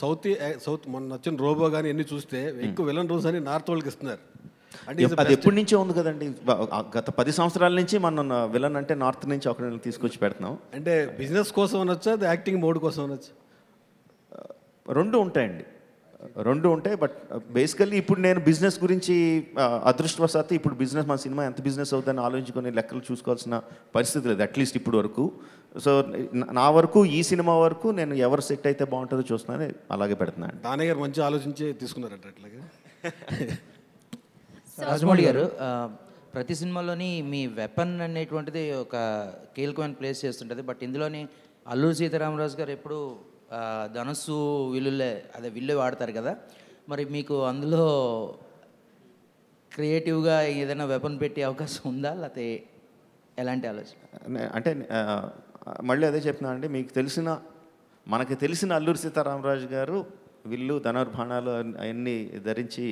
సౌత్ మొన్న వచ్చిన రోబో కానీ ఎన్ని చూస్తే ఎక్కువ విలన్ రోల్స్ అని నార్త్ వాళ్ళకి ఇస్తున్నారు. అంటే అది ఎప్పటి నుంచే ఉంది కదండి, గత 10 సంవత్సరాల నుంచి మనం విలన్ అంటే నార్త్ నుంచి ఒక తీసుకొచ్చి పెడుతున్నాం. అంటే బిజినెస్ కోసం అనొచ్చు, అది యాక్టింగ్ మోడ్ కోసం అనొచ్చు, రెండు ఉంటాయండి, రెండు ఉంటాయి. బట్ బేసికల్లీ ఇప్పుడు నేను బిజినెస్ గురించి అదృష్టవశాత్తు ఇప్పుడు బిజినెస్ మన సినిమా ఎంత బిజినెస్ అవుతుందని ఆలోచించుకొని లెక్కలు చూసుకోవాల్సిన పరిస్థితి లేదు, అట్లీస్ట్ ఇప్పుడు వరకు. సో నా వరకు ఈ సినిమా వరకు నేను ఎవరు సెట్ అయితే బాగుంటుందో చూస్తున్నాను, అలాగే పెడుతున్నాను. దానయ్య గారు మంచి ఆలోచించి తీసుకున్నారంట. అట్లాగే రాజమౌళి గారు, ప్రతి సినిమాలోని మీ వెపన్ అనేటువంటిది ఒక కీలకమైన ప్లేస్ చేస్తుంటుంది. బట్ ఇందులోని అల్లూరి సీతారామరాజు గారు ఎప్పుడు ధనస్సు విల్లులే, అదే విల్లు వాడతారు కదా. మరి మీకు అందులో క్రియేటివ్గా ఏదైనా వెపన్ పెట్టే అవకాశం ఉందా, లేకపోతే ఎలాంటి ఆలోచన? అంటే మళ్ళీ అదే చెప్తున్నా అండి, మనకు తెలిసిన అల్లూరి సీతారామరాజు గారు విల్లు ధనుర్బాణాలు అవన్నీ ధరించి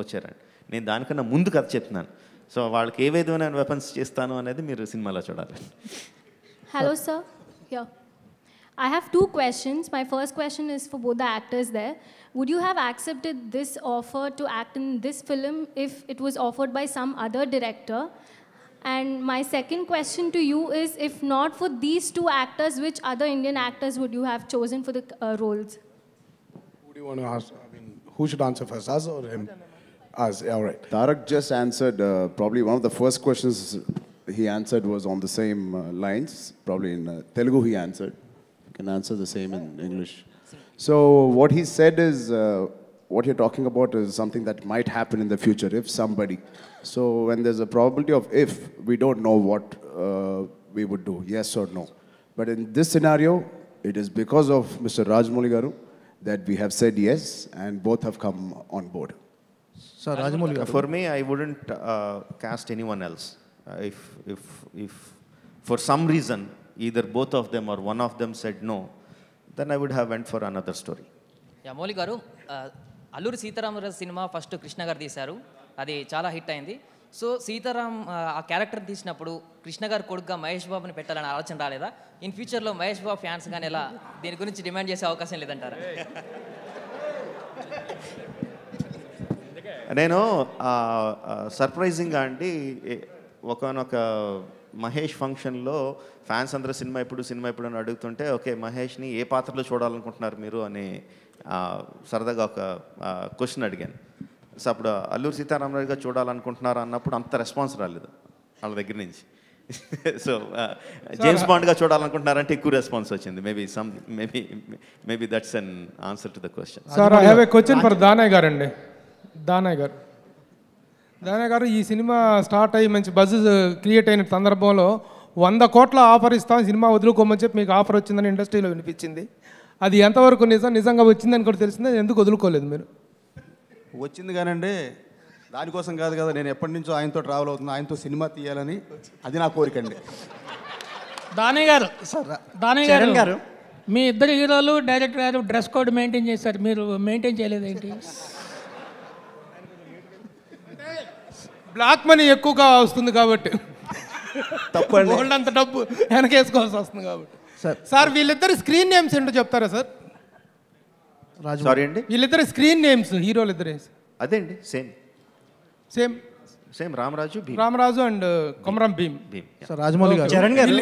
వచ్చారండి. నేను దానికన్నా ముందు కథ చెప్తున్నాను. సో వాళ్ళకి ఏ విధమైన వెపన్స్ చేస్తాను అనేది మీరు సినిమాలో చూడాలి. Hello sir, I have two questions. My first question is for both the actors there. Would you have accepted this offer to act in this film if it was offered by some other director? And my second question to you is, if not for these two actors, which other Indian actors would you have chosen for the roles? Who do you want to ask? I mean, who should answer first, us or him? Us, yeah, all right. Tarak just answered probably one of the first questions he answered was on the same lines, probably in Telugu he answered. Can answer the same in English. So what he said is, what you're talking about is something that might happen in the future if somebody. So when there's a probability of if, we don't know what we would do, yes or no. But in this scenario, it is because of Mr. Rajamouli Garu that we have said yes and both have come on board. Sir Rajamouli Garu. For me, I wouldn't cast anyone else. If for some reason, either both of them or one of them said no, then I would have went for another story. Yeah, Moli garu, Alluri Sitarama cinema first Krishna garu teesaru, adi chaala hit ayindi. So Sitaram aa character teesinappudu Krishna garu kodugga Mahesh Babu ni pettalani aalochana raleda? In future lo Mahesh Babu fans gaani ela deeni gurinchi demand chese avakasam ledantara? Nenu surprising గా అండి, ఒకనొక మహేష్ ఫంక్షన్లో fans అందరూ cinema ఇప్పుడు అని అడుగుతుంటే, okay మహేష్ని ఏ పాత్రలో చూడాలనుకుంటున్నారు మీరు అని సరదాగా ఒక క్వశ్చన్ అడిగాను. సో అప్పుడు అల్లూరి సీతారామరాజుగా చూడాలనుకుంటున్నారు అన్నప్పుడు అంత రెస్పాన్స్ రాలేదు వాళ్ళ దగ్గర నుంచి. సో జేమ్స్ బాండ్గా చూడాలనుకుంటున్నారంటే ఎక్కువ రెస్పాన్స్ వచ్చింది. Maybe that's an answer to the question. Sir I have a question for Danayya garu అండి. దానయ్య గారు, ఈ సినిమా స్టార్ట్ అయ్యి మంచి బజ్ క్రియేట్ అయిన సందర్భంలో 100 కోట్ల ఆఫర్ ఇస్తాం, సినిమా వదులుకోమని చెప్పి మీకు ఆఫర్ వచ్చిందని ఇండస్ట్రీలో వినిపించింది. అది ఎంతవరకు నిజంగా వచ్చిందని కూడా తెలిసిందే, ఎందుకు వదులుకోలేదు మీరు? వచ్చింది కానండి, దానికోసం కాదు కదా. నేను ఎప్పటి నుంచో ఆయనతో ట్రావెల్ అవుతున్నా, ఆయనతో సినిమా తీయాలని, అది నా కోరిక అండి. దానయ్య గారు, మీ ఇద్దరు హీరోలు డైరెక్టర్ గారు డ్రెస్ కోడ్ మెయింటైన్ చేశారు, మీరు మెయింటైన్ చేయలేదేంటి? బ్లాక్ మనీ ఎక్కువగా వస్తుంది కాబట్టి తప్పండి, అంత డబ్బు వెనకేసుకోవాల్సి వస్తుంది కాబట్టి. సార్ వీళ్ళిద్దరు స్క్రీన్ నేమ్స్ ఏంటో చెప్తారా సార్? సారీ అండి, వీళ్ళిద్దరు స్క్రీన్ నేమ్స్ హీరోలు ఇద్దరే అదే అండి? Same Ramaraju and Komaram Bheem. Sir రాజమౌళి garu,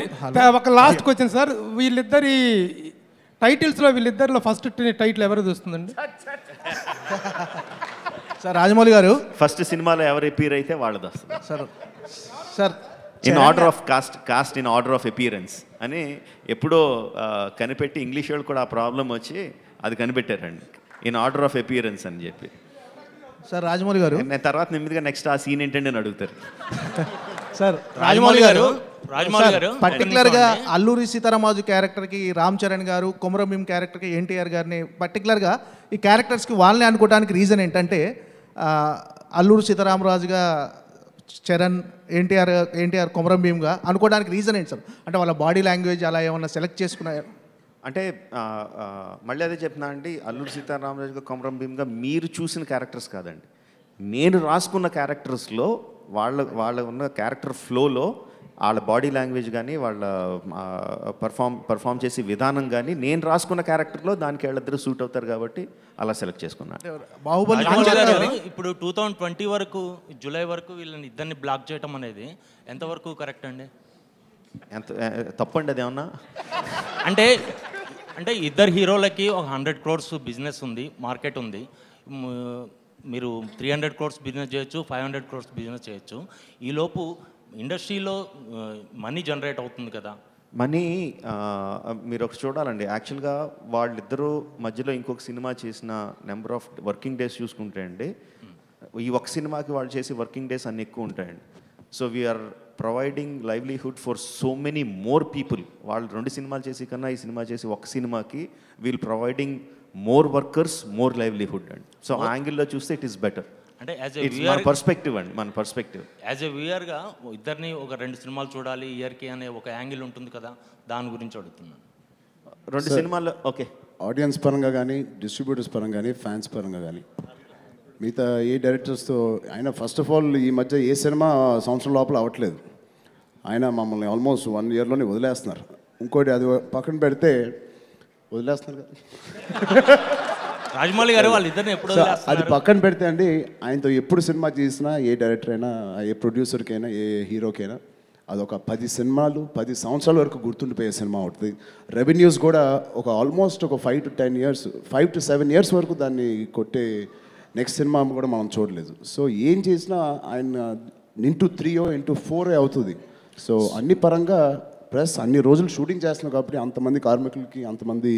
ఒక లాస్ట్ క్వశ్చన్ సార్, వీళ్ళిద్దరి టైటిల్స్లో వీళ్ళిద్దరిలో ఫస్ట్ టైటిల్ ఎవరిది వస్తుందండి? సార్ రాజమౌళి గారు, ఫస్ట్ సినిమాలో ఎవరు అపీర్ అయితే వాళ్ళది వస్తుంది sir. In order of appearance అని ఎప్పుడో కనిపెట్టి ఇంగ్లీష్ వాళ్ళు కూడా ఆ ప్రాబ్లం వచ్చి అది కనిపెట్టారండి, ఇన్ ఆర్డర్ ఆఫ్ ఎపీరెన్స్ అని చెప్పి. సార్ రాజమౌళి గారు, నేను తర్వాత నెమ్మదిగా నెక్స్ట్ ఆ సీన్ ఏంటండి అని అడుగుతారు. సార్ రాజమౌళి గారు పర్టికులర్గా అల్లూరి సీతారామరాజు క్యారెక్టర్కి రామ్ చరణ్ గారు, కొమరం భీమ్ క్యారెక్టర్కి ఎన్టీఆర్ గారిని, పర్టికులర్గా ఈ క్యారెక్టర్స్కి వాళ్ళని అనుకోవడానికి రీజన్ ఏంటంటే, అల్లూరి సీతారామరాజుగా చరణ్, ఎన్టీఆర్ కొమరం భీమ్గా అనుకోవడానికి రీజన్ ఏంటి సార్? అంటే వాళ్ళ బాడీ లాంగ్వేజ్ అలా ఏమన్నా సెలెక్ట్ చేసుకున్నాయా? అంటే మళ్ళీ అదే చెప్తున్నా అండి, అల్లూరి సీతారామరాజుగా కొమరం భీమ్గా మీరు చూసిన క్యారెక్టర్స్ కాదండి, నేను రాసుకున్న క్యారెక్టర్స్లో వాళ్ళ ఉన్న క్యారెక్టర్ ఫ్లోలో వాళ్ళ బాడీ లాంగ్వేజ్ కానీ వాళ్ళ పర్ఫామ్ చేసే విధానం కానీ నేను రాసుకున్న క్యారెక్టర్లో దానికి వాళ్ళిద్దరు సూట్ అవుతారు కాబట్టి అలా సెలెక్ట్ చేసుకున్నాను. బాహుబలి ఇప్పుడు 2020 వరకు జూలై వరకు వీళ్ళని ఇద్దరిని బ్లాక్ చేయడం అనేది ఎంతవరకు కరెక్ట్ అండి? ఎంత తప్పండి అది ఏమన్నా అంటే అంటే ఇద్దరు హీరోలకి ఒక 100 crores బిజినెస్ ఉంది, మార్కెట్ ఉంది. మీరు 300 crores బిజినెస్ చేయొచ్చు, 500 crores బిజినెస్ చేయొచ్చు. ఈలోపు ఇండస్ట్రీలో మనీ జనరేట్ అవుతుంది కదా. మనీ మీరు ఒక చూడాలండి, యాక్చువల్గా వాళ్ళిద్దరూ మధ్యలో ఇంకొక సినిమా చేసిన నెంబర్ ఆఫ్ వర్కింగ్ డేస్ చూసుకుంటాయండి. ఈ ఒక సినిమాకి వాళ్ళు చేసే వర్కింగ్ డేస్ అన్నీ ఎక్కువ ఉంటాయండి. So we're providing livelihood for so many more people. వాళ్ళు 2 సినిమాలు చేసి కన్నా ఈ సినిమా చేసి ఒక సినిమాకి we'll providing more workers more livelihood అండి. సో ఆ యాంగిల్లో చూస్తే ఇట్ ఈస్ బెటర్ అంటే పర్స్పెక్టివ్ అండి, మన పర్స్పెక్టివ్. యాజ్ ఎ వ్యూయర్గా ఇద్దరిని ఒక 2 సినిమాలు చూడాలి ఇయర్కి అనే ఒక యాంగిల్ ఉంటుంది కదా, దాని గురించి అడుగుతున్నాను. 2 సినిమాలు ఓకే. ఆడియన్స్ పరంగా కానీ, డిస్ట్రిబ్యూటర్స్ పరంగా కానీ, ఫ్యాన్స్ పరంగా కానీ, మిగతా ఏ డైరెక్టర్స్తో ఆయన ఫస్ట్ ఆఫ్ ఆల్ ఈ మధ్య ఏ సినిమా సంవత్సరం లోపల అవ్వట్లేదు. ఆయన మమ్మల్ని ఆల్మోస్ట్ 1 yearలోనే వదిలేస్తున్నారు. ఇంకోటి అది పక్కన పెడితే వదిలేస్తున్నారు కదా రాజమౌళి గారు, వాళ్ళిద్దరిని ఎప్పుడు అది పక్కన పెడితే అండి, ఆయనతో ఎప్పుడు సినిమా చేసినా ఏ డైరెక్టర్ అయినా, ఏ ప్రొడ్యూసర్కైనా, ఏ హీరోకైనా అదొక 10 సంవత్సరాల వరకు గుర్తుండిపోయే సినిమా అవుతుంది. రెవెన్యూస్ కూడా ఒక ఆల్మోస్ట్ ఒక 5 to 10 years, 5 to 7 years వరకు దాన్ని కొట్టే నెక్స్ట్ సినిమా కూడా మనం చూడలేదు. సో ఏం చేసినా ఆయన 3 or 4 అవుతుంది. సో అన్ని పరంగా ప్లస్ అన్ని రోజులు షూటింగ్ చేస్తున్నాం కాబట్టి అంతమంది కార్మికులకి, అంతమంది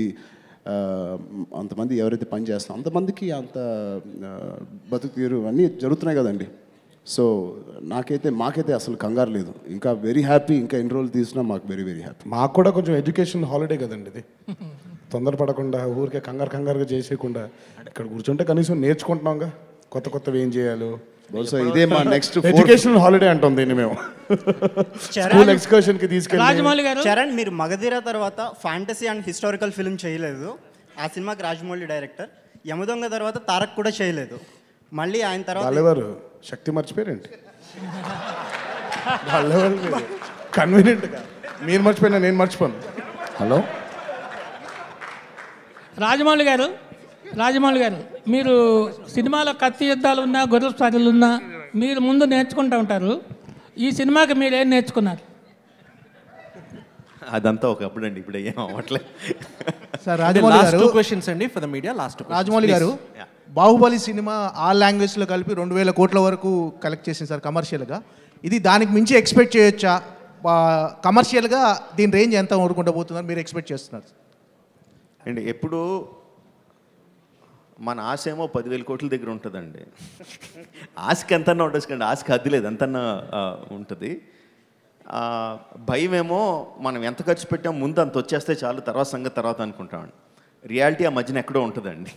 ఎవరైతే పని చేస్తున్నాం అంతమందికి అంత బతుకు తీరు అన్నీ జరుగుతున్నాయి కదండి. సో మాకైతే అసలు కంగారు లేదు. ఇంకా వెరీ హ్యాపీ. ఇంకా ఎన్ని రోజులు తీసినా మాకు వెరీ వెరీ హ్యాపీ. మాకు కూడా కొంచెం ఎడ్యుకేషన్ హాలిడే కదండి ఇది, తొందరపడకుండా ఊరికే కంగారుగా చేసేయకుండా ఇక్కడ కూర్చుంటే కనీసం నేర్చుకుంటున్నాంగా కొత్తవి ఏం చేయాలో. ఇదే మా నెక్స్ట్ ఎడ్యుకేషనల్ హాలిడే అంటాం దీన్ని మేము. స్కూల్ ఎక్స్కర్షన్కి తీసుకెళ్ళి చరణ్, మీరు మగధీర తర్వాత ఫ్యాంటసీ అండ్ హిస్టారికల్ ఫిల్మ్ చేయలేదు, ఆ సినిమాకి రాజమౌళి డైరెక్టర్. యమదొంగ తర్వాత తారక్ కూడా చేయలేదు. మళ్ళీ ఆయన తర్వాత శక్తి మర్చిపోయారండి. కన్వీనియంట్గా మీరు మర్చిపోయినా నేను మర్చిపోను. హలో రాజమౌళి గారు, మీరు సినిమాలో కత్తి యుద్ధాలు ఉన్నా, గొర్రెల స్టార్లు ఉన్నా మీరు ముందు నేర్చుకుంటూ ఉంటారు. ఈ సినిమాకి మీరేం నేర్చుకున్నారు? అదంతా ఒకప్పుడు అండి, ఇప్పుడు ఏం అవ్వట్లేదు సార్. రాజమౌళి గారు, బాహుబలి సినిమా ఆ లాంగ్వేజ్లో కలిపి 2000 crores వరకు కలెక్ట్ చేసింది సార్ కమర్షియల్గా. ఇది దానికి మించి ఎక్స్పెక్ట్ చేయొచ్చా? కమర్షియల్గా దీని రేంజ్ ఎంత ఊరుకుంటూ పోతున్నారు మీరు ఎక్స్పెక్ట్ చేస్తున్నారు అండి? ఎప్పుడు మన ఆశ ఏమో 10,000 crores దగ్గర ఉంటుందండి. ఆశకి ఎంతన్నా ఉండొచ్చు కండి, ఆశకి హద్దు లేదు, ఎంతన్నా ఉంటుంది. భయం ఏమో మనం ఎంత ఖర్చు పెట్టాం ముందు అంత వచ్చేస్తే చాలు, తర్వాత సంగతి తర్వాత అనుకుంటామండి. రియాలిటీ ఆ మధ్యన ఎక్కడో ఉంటుందండి.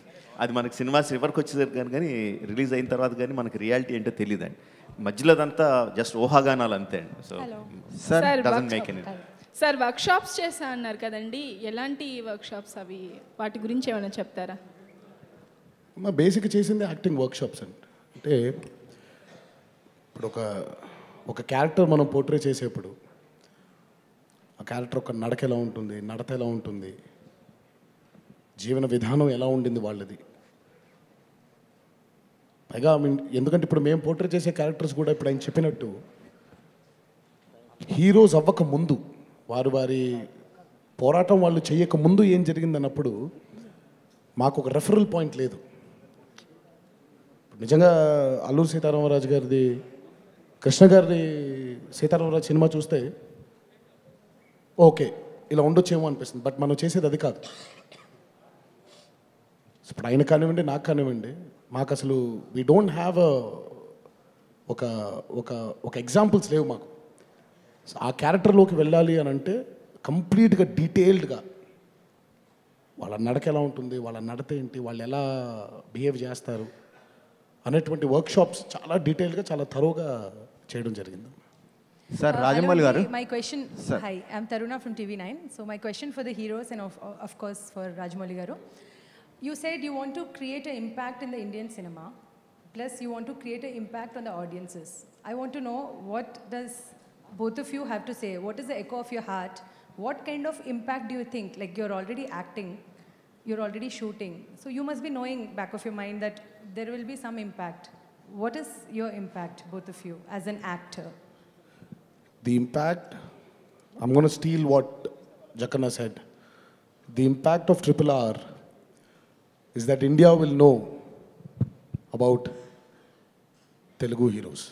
అది మనకి సినిమా చివరికి వచ్చేసరికి కానీ రిలీజ్ అయిన తర్వాత కానీ మనకి రియాలిటీ ఏంటో తెలియదండి. మధ్యలో అదంతా జస్ట్ ఊహాగానాలు అంతే అండి. So sir doesn't make any. Sir workshops చేసా అన్నారు కదండి, ఎలాంటి వర్క్షాప్స్ అవి, వాటి గురించి ఏమైనా చెప్తారా? మా బేసిక్గా చేసింది యాక్టింగ్ వర్క్షాప్స్ అండి. అంటే ఇప్పుడు ఒక క్యారెక్టర్ మనం పోర్ట్రే చేసేప్పుడు ఆ క్యారెక్టర్ ఒక నడక ఎలా ఉంటుంది, నడత ఎలా ఉంటుంది, జీవన విధానం ఎలా ఉండింది వాళ్ళది. పైగా ఎందుకంటే ఇప్పుడు మేము పోర్ట్రే చేసే క్యారెక్టర్స్ కూడా ఇప్పుడు ఆయన చెప్పినట్టు హీరోస్ అవ్వక ముందు, వారి పోరాటం వాళ్ళు చేయక ముందు ఏం జరిగింది అన్నప్పుడు మాకు ఒక రెఫరల్ పాయింట్ లేదు. నిజంగా అల్లూరి సీతారామరాజు గారిది, కృష్ణ గారిది సీతారామరాజు సినిమా చూస్తే ఓకే ఇలా ఉండొచ్చేమో అనిపిస్తుంది. బట్ మనం చేసేది అది కాదు. ఇప్పుడు ఆయన కానివ్వండి, నాకు కానివ్వండి, మాకు అసలు వీ డోంట్ హ్యావ్ ఒక ఒక ఒక ఎగ్జాంపుల్స్ లేవు మాకు. ఆ క్యారెక్టర్లోకి వెళ్ళాలి అని అంటే కంప్లీట్గా డీటెయిల్డ్గా వాళ్ళ నడక ఎలా ఉంటుంది, వాళ్ళ నడత ఏంటి, వాళ్ళు ఎలా బిహేవ్ చేస్తారు అనేటువంటి వర్క్షాప్స్ చాలా డీటెయిల్గా చాలా తరోగా చేయడం జరిగింది. Sir రాజమౌళి garu, my question. Hi, I'm Taruna from TV9. So my question for the heroes and of course for రాజమౌళి garu. You said you want to create a impact in the Indian cinema. Plus, you want to create an impact on the audiences. I want to know, what does both of you have to say? What is the echo of your heart? What kind of impact do you think? Like, you're already acting, you're already shooting. So you must be knowing back of your mind that there will be some impact. What is your impact, both of you, as an actor? The impact, I'm going to steal what Jakana said. The impact of RRR is that India will know about Telugu heroes.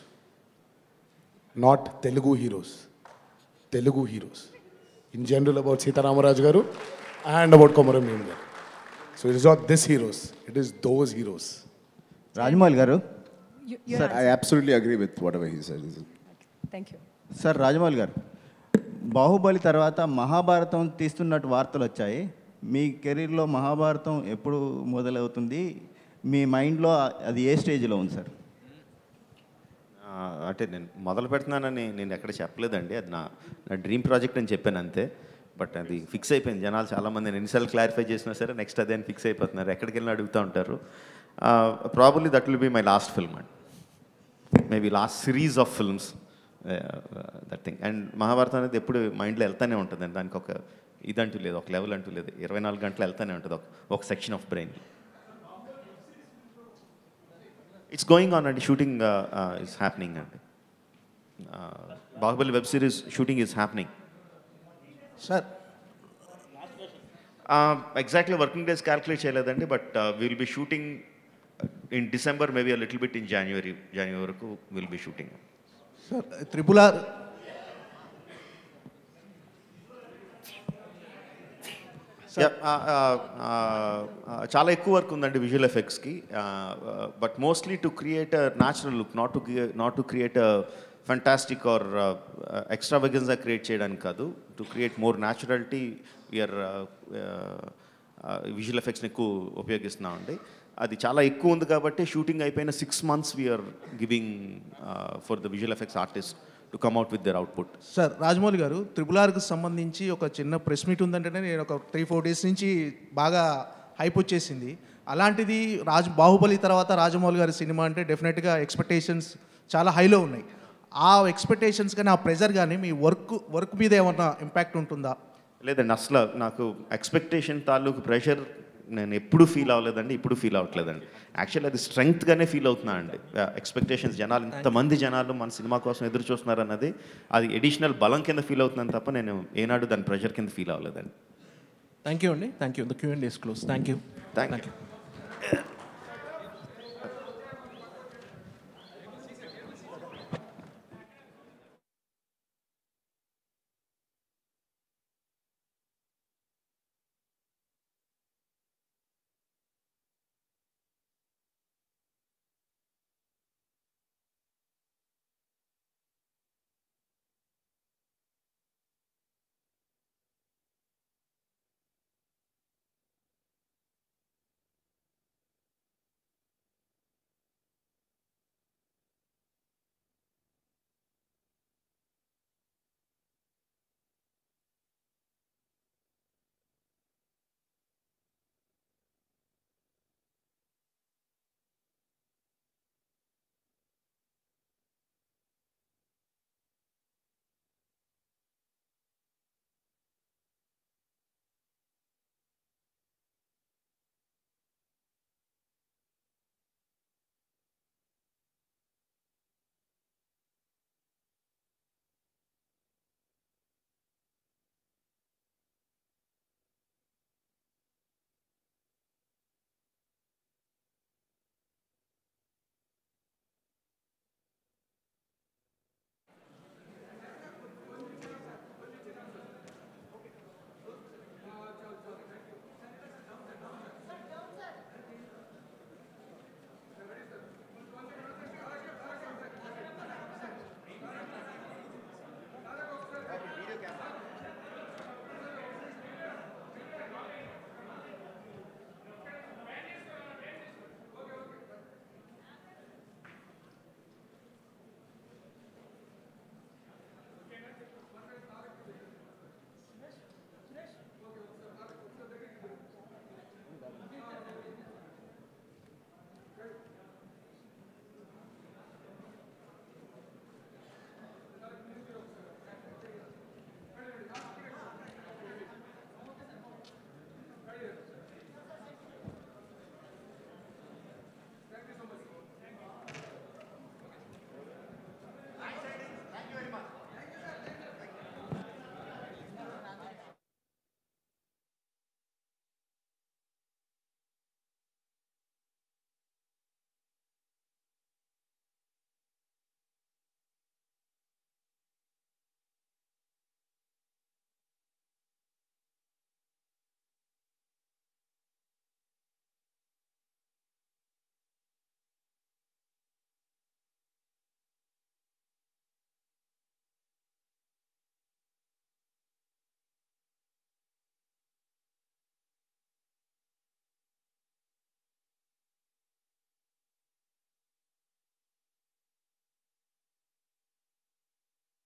Not Telugu heroes. Telugu heroes. In general, about Sitarama Raju garu and about Komaram Bheem garu. So it is not this heroes, it is those heroes. Rajamouli garu. Sir, I absolutely agree with whatever he said. Okay. Thank you. Sir, Rajamouli garu, Bahubali tarvata Mahabharatam teestunnattu vartalu vachayi. Mee career lo Mahabharatam eppudu modalavutundi? Mee mind lo adi e stage lo undi sir? అంటే నేను మొదలు పెడుతున్నానని నేను ఎక్కడ చెప్పలేదండి, అది నా dream project అని చెప్పాను అంతే. బట్ అది ఫిక్స్ అయిపోయింది. జనాలు చాలామంది నేను ఎన్నిసార్లు క్లారిఫై చేసినా సరే నెక్స్ట్ అదే అని ఫిక్స్ అయిపోతున్నారు, ఎక్కడికి వెళ్ళినా అడుగుతూ ఉంటారు. Probably that will be my last film and maybe last series of films that thing. And Mahabharatam అనేది ఎప్పుడు మైండ్లో వెళ్తూనే ఉంటుంది అండి, దానికి ఒక ఇదంటూ లేదు, ఒక లెవెల్ అంటూ లేదు, 24 గంటలు వెళ్తూనే ఉంటుంది ఒక section of brain. It's going on and shooting is happening. Bahubali web series shooting is happening. Sir. Exactly working days calculate cheyaladandi, but we will be shooting in December, maybe a little bit in January. January varaku we will be shooting. Sir, RRR. చాలా ఎక్కువ work ఉందండి visual ఎఫెక్ట్స్కి, but mostly to create a natural look, not to create a fantastic or ఎక్స్ట్రావెగెన్స్గా create చేయడానికి కాదు, to create more naturality we're visual ఎఫెక్ట్స్ని ఎక్కువ ఉపయోగిస్తున్నామండి. అది చాలా ఎక్కువ ఉంది కాబట్టి షూటింగ్ అయిపోయిన 6 months we're giving for the visual effects artist to come out with their output. Sir, Rajamouli garu, RRRకి సంబంధించి ఒక చిన్న ప్రెస్ మీట్ ఉందంటేనే నేను ఒక 3-4 days నుంచి బాగా హైప్ వచ్చేసింది. అలాంటిది బాహుబలి తర్వాత రాజమౌళి గారి సినిమా అంటే డెఫినెట్గా ఎక్స్పెక్టేషన్స్ చాలా హైలో ఉన్నాయి. ఆ ఎక్స్పెక్టేషన్స్ కానీ ఆ ప్రెజర్ కానీ మీ వర్క్ మీద ఏమన్నా ఇంపాక్ట్ ఉంటుందా? లేదండి, అసలు నాకు ఎక్స్పెక్టేషన్ తాలూకు ప్రెషర్ నేను ఎప్పుడు ఫీల్ అవ్వలేదండి, ఇప్పుడు ఫీల్ అవ్వట్లేదండి. యాక్చువల్లీ అది స్ట్రెంగ్త్గానే ఫీల్ అవుతున్నా అండి. ఎక్స్పెక్టేషన్స్, జనాలు ఇంతమంది జనాలు మన సినిమా కోసం ఎదురు చూస్తున్నారు అన్నది అది ఎడిషనల్ బలం కింద ఫీల్ అవుతున్నాను తప్ప నేను ఏనాడు దాని ప్రెషర్ కింద ఫీల్ అవ్వలేదండి. థ్యాంక్ యూ అండి. Thank you. The Q and is close. Thank you.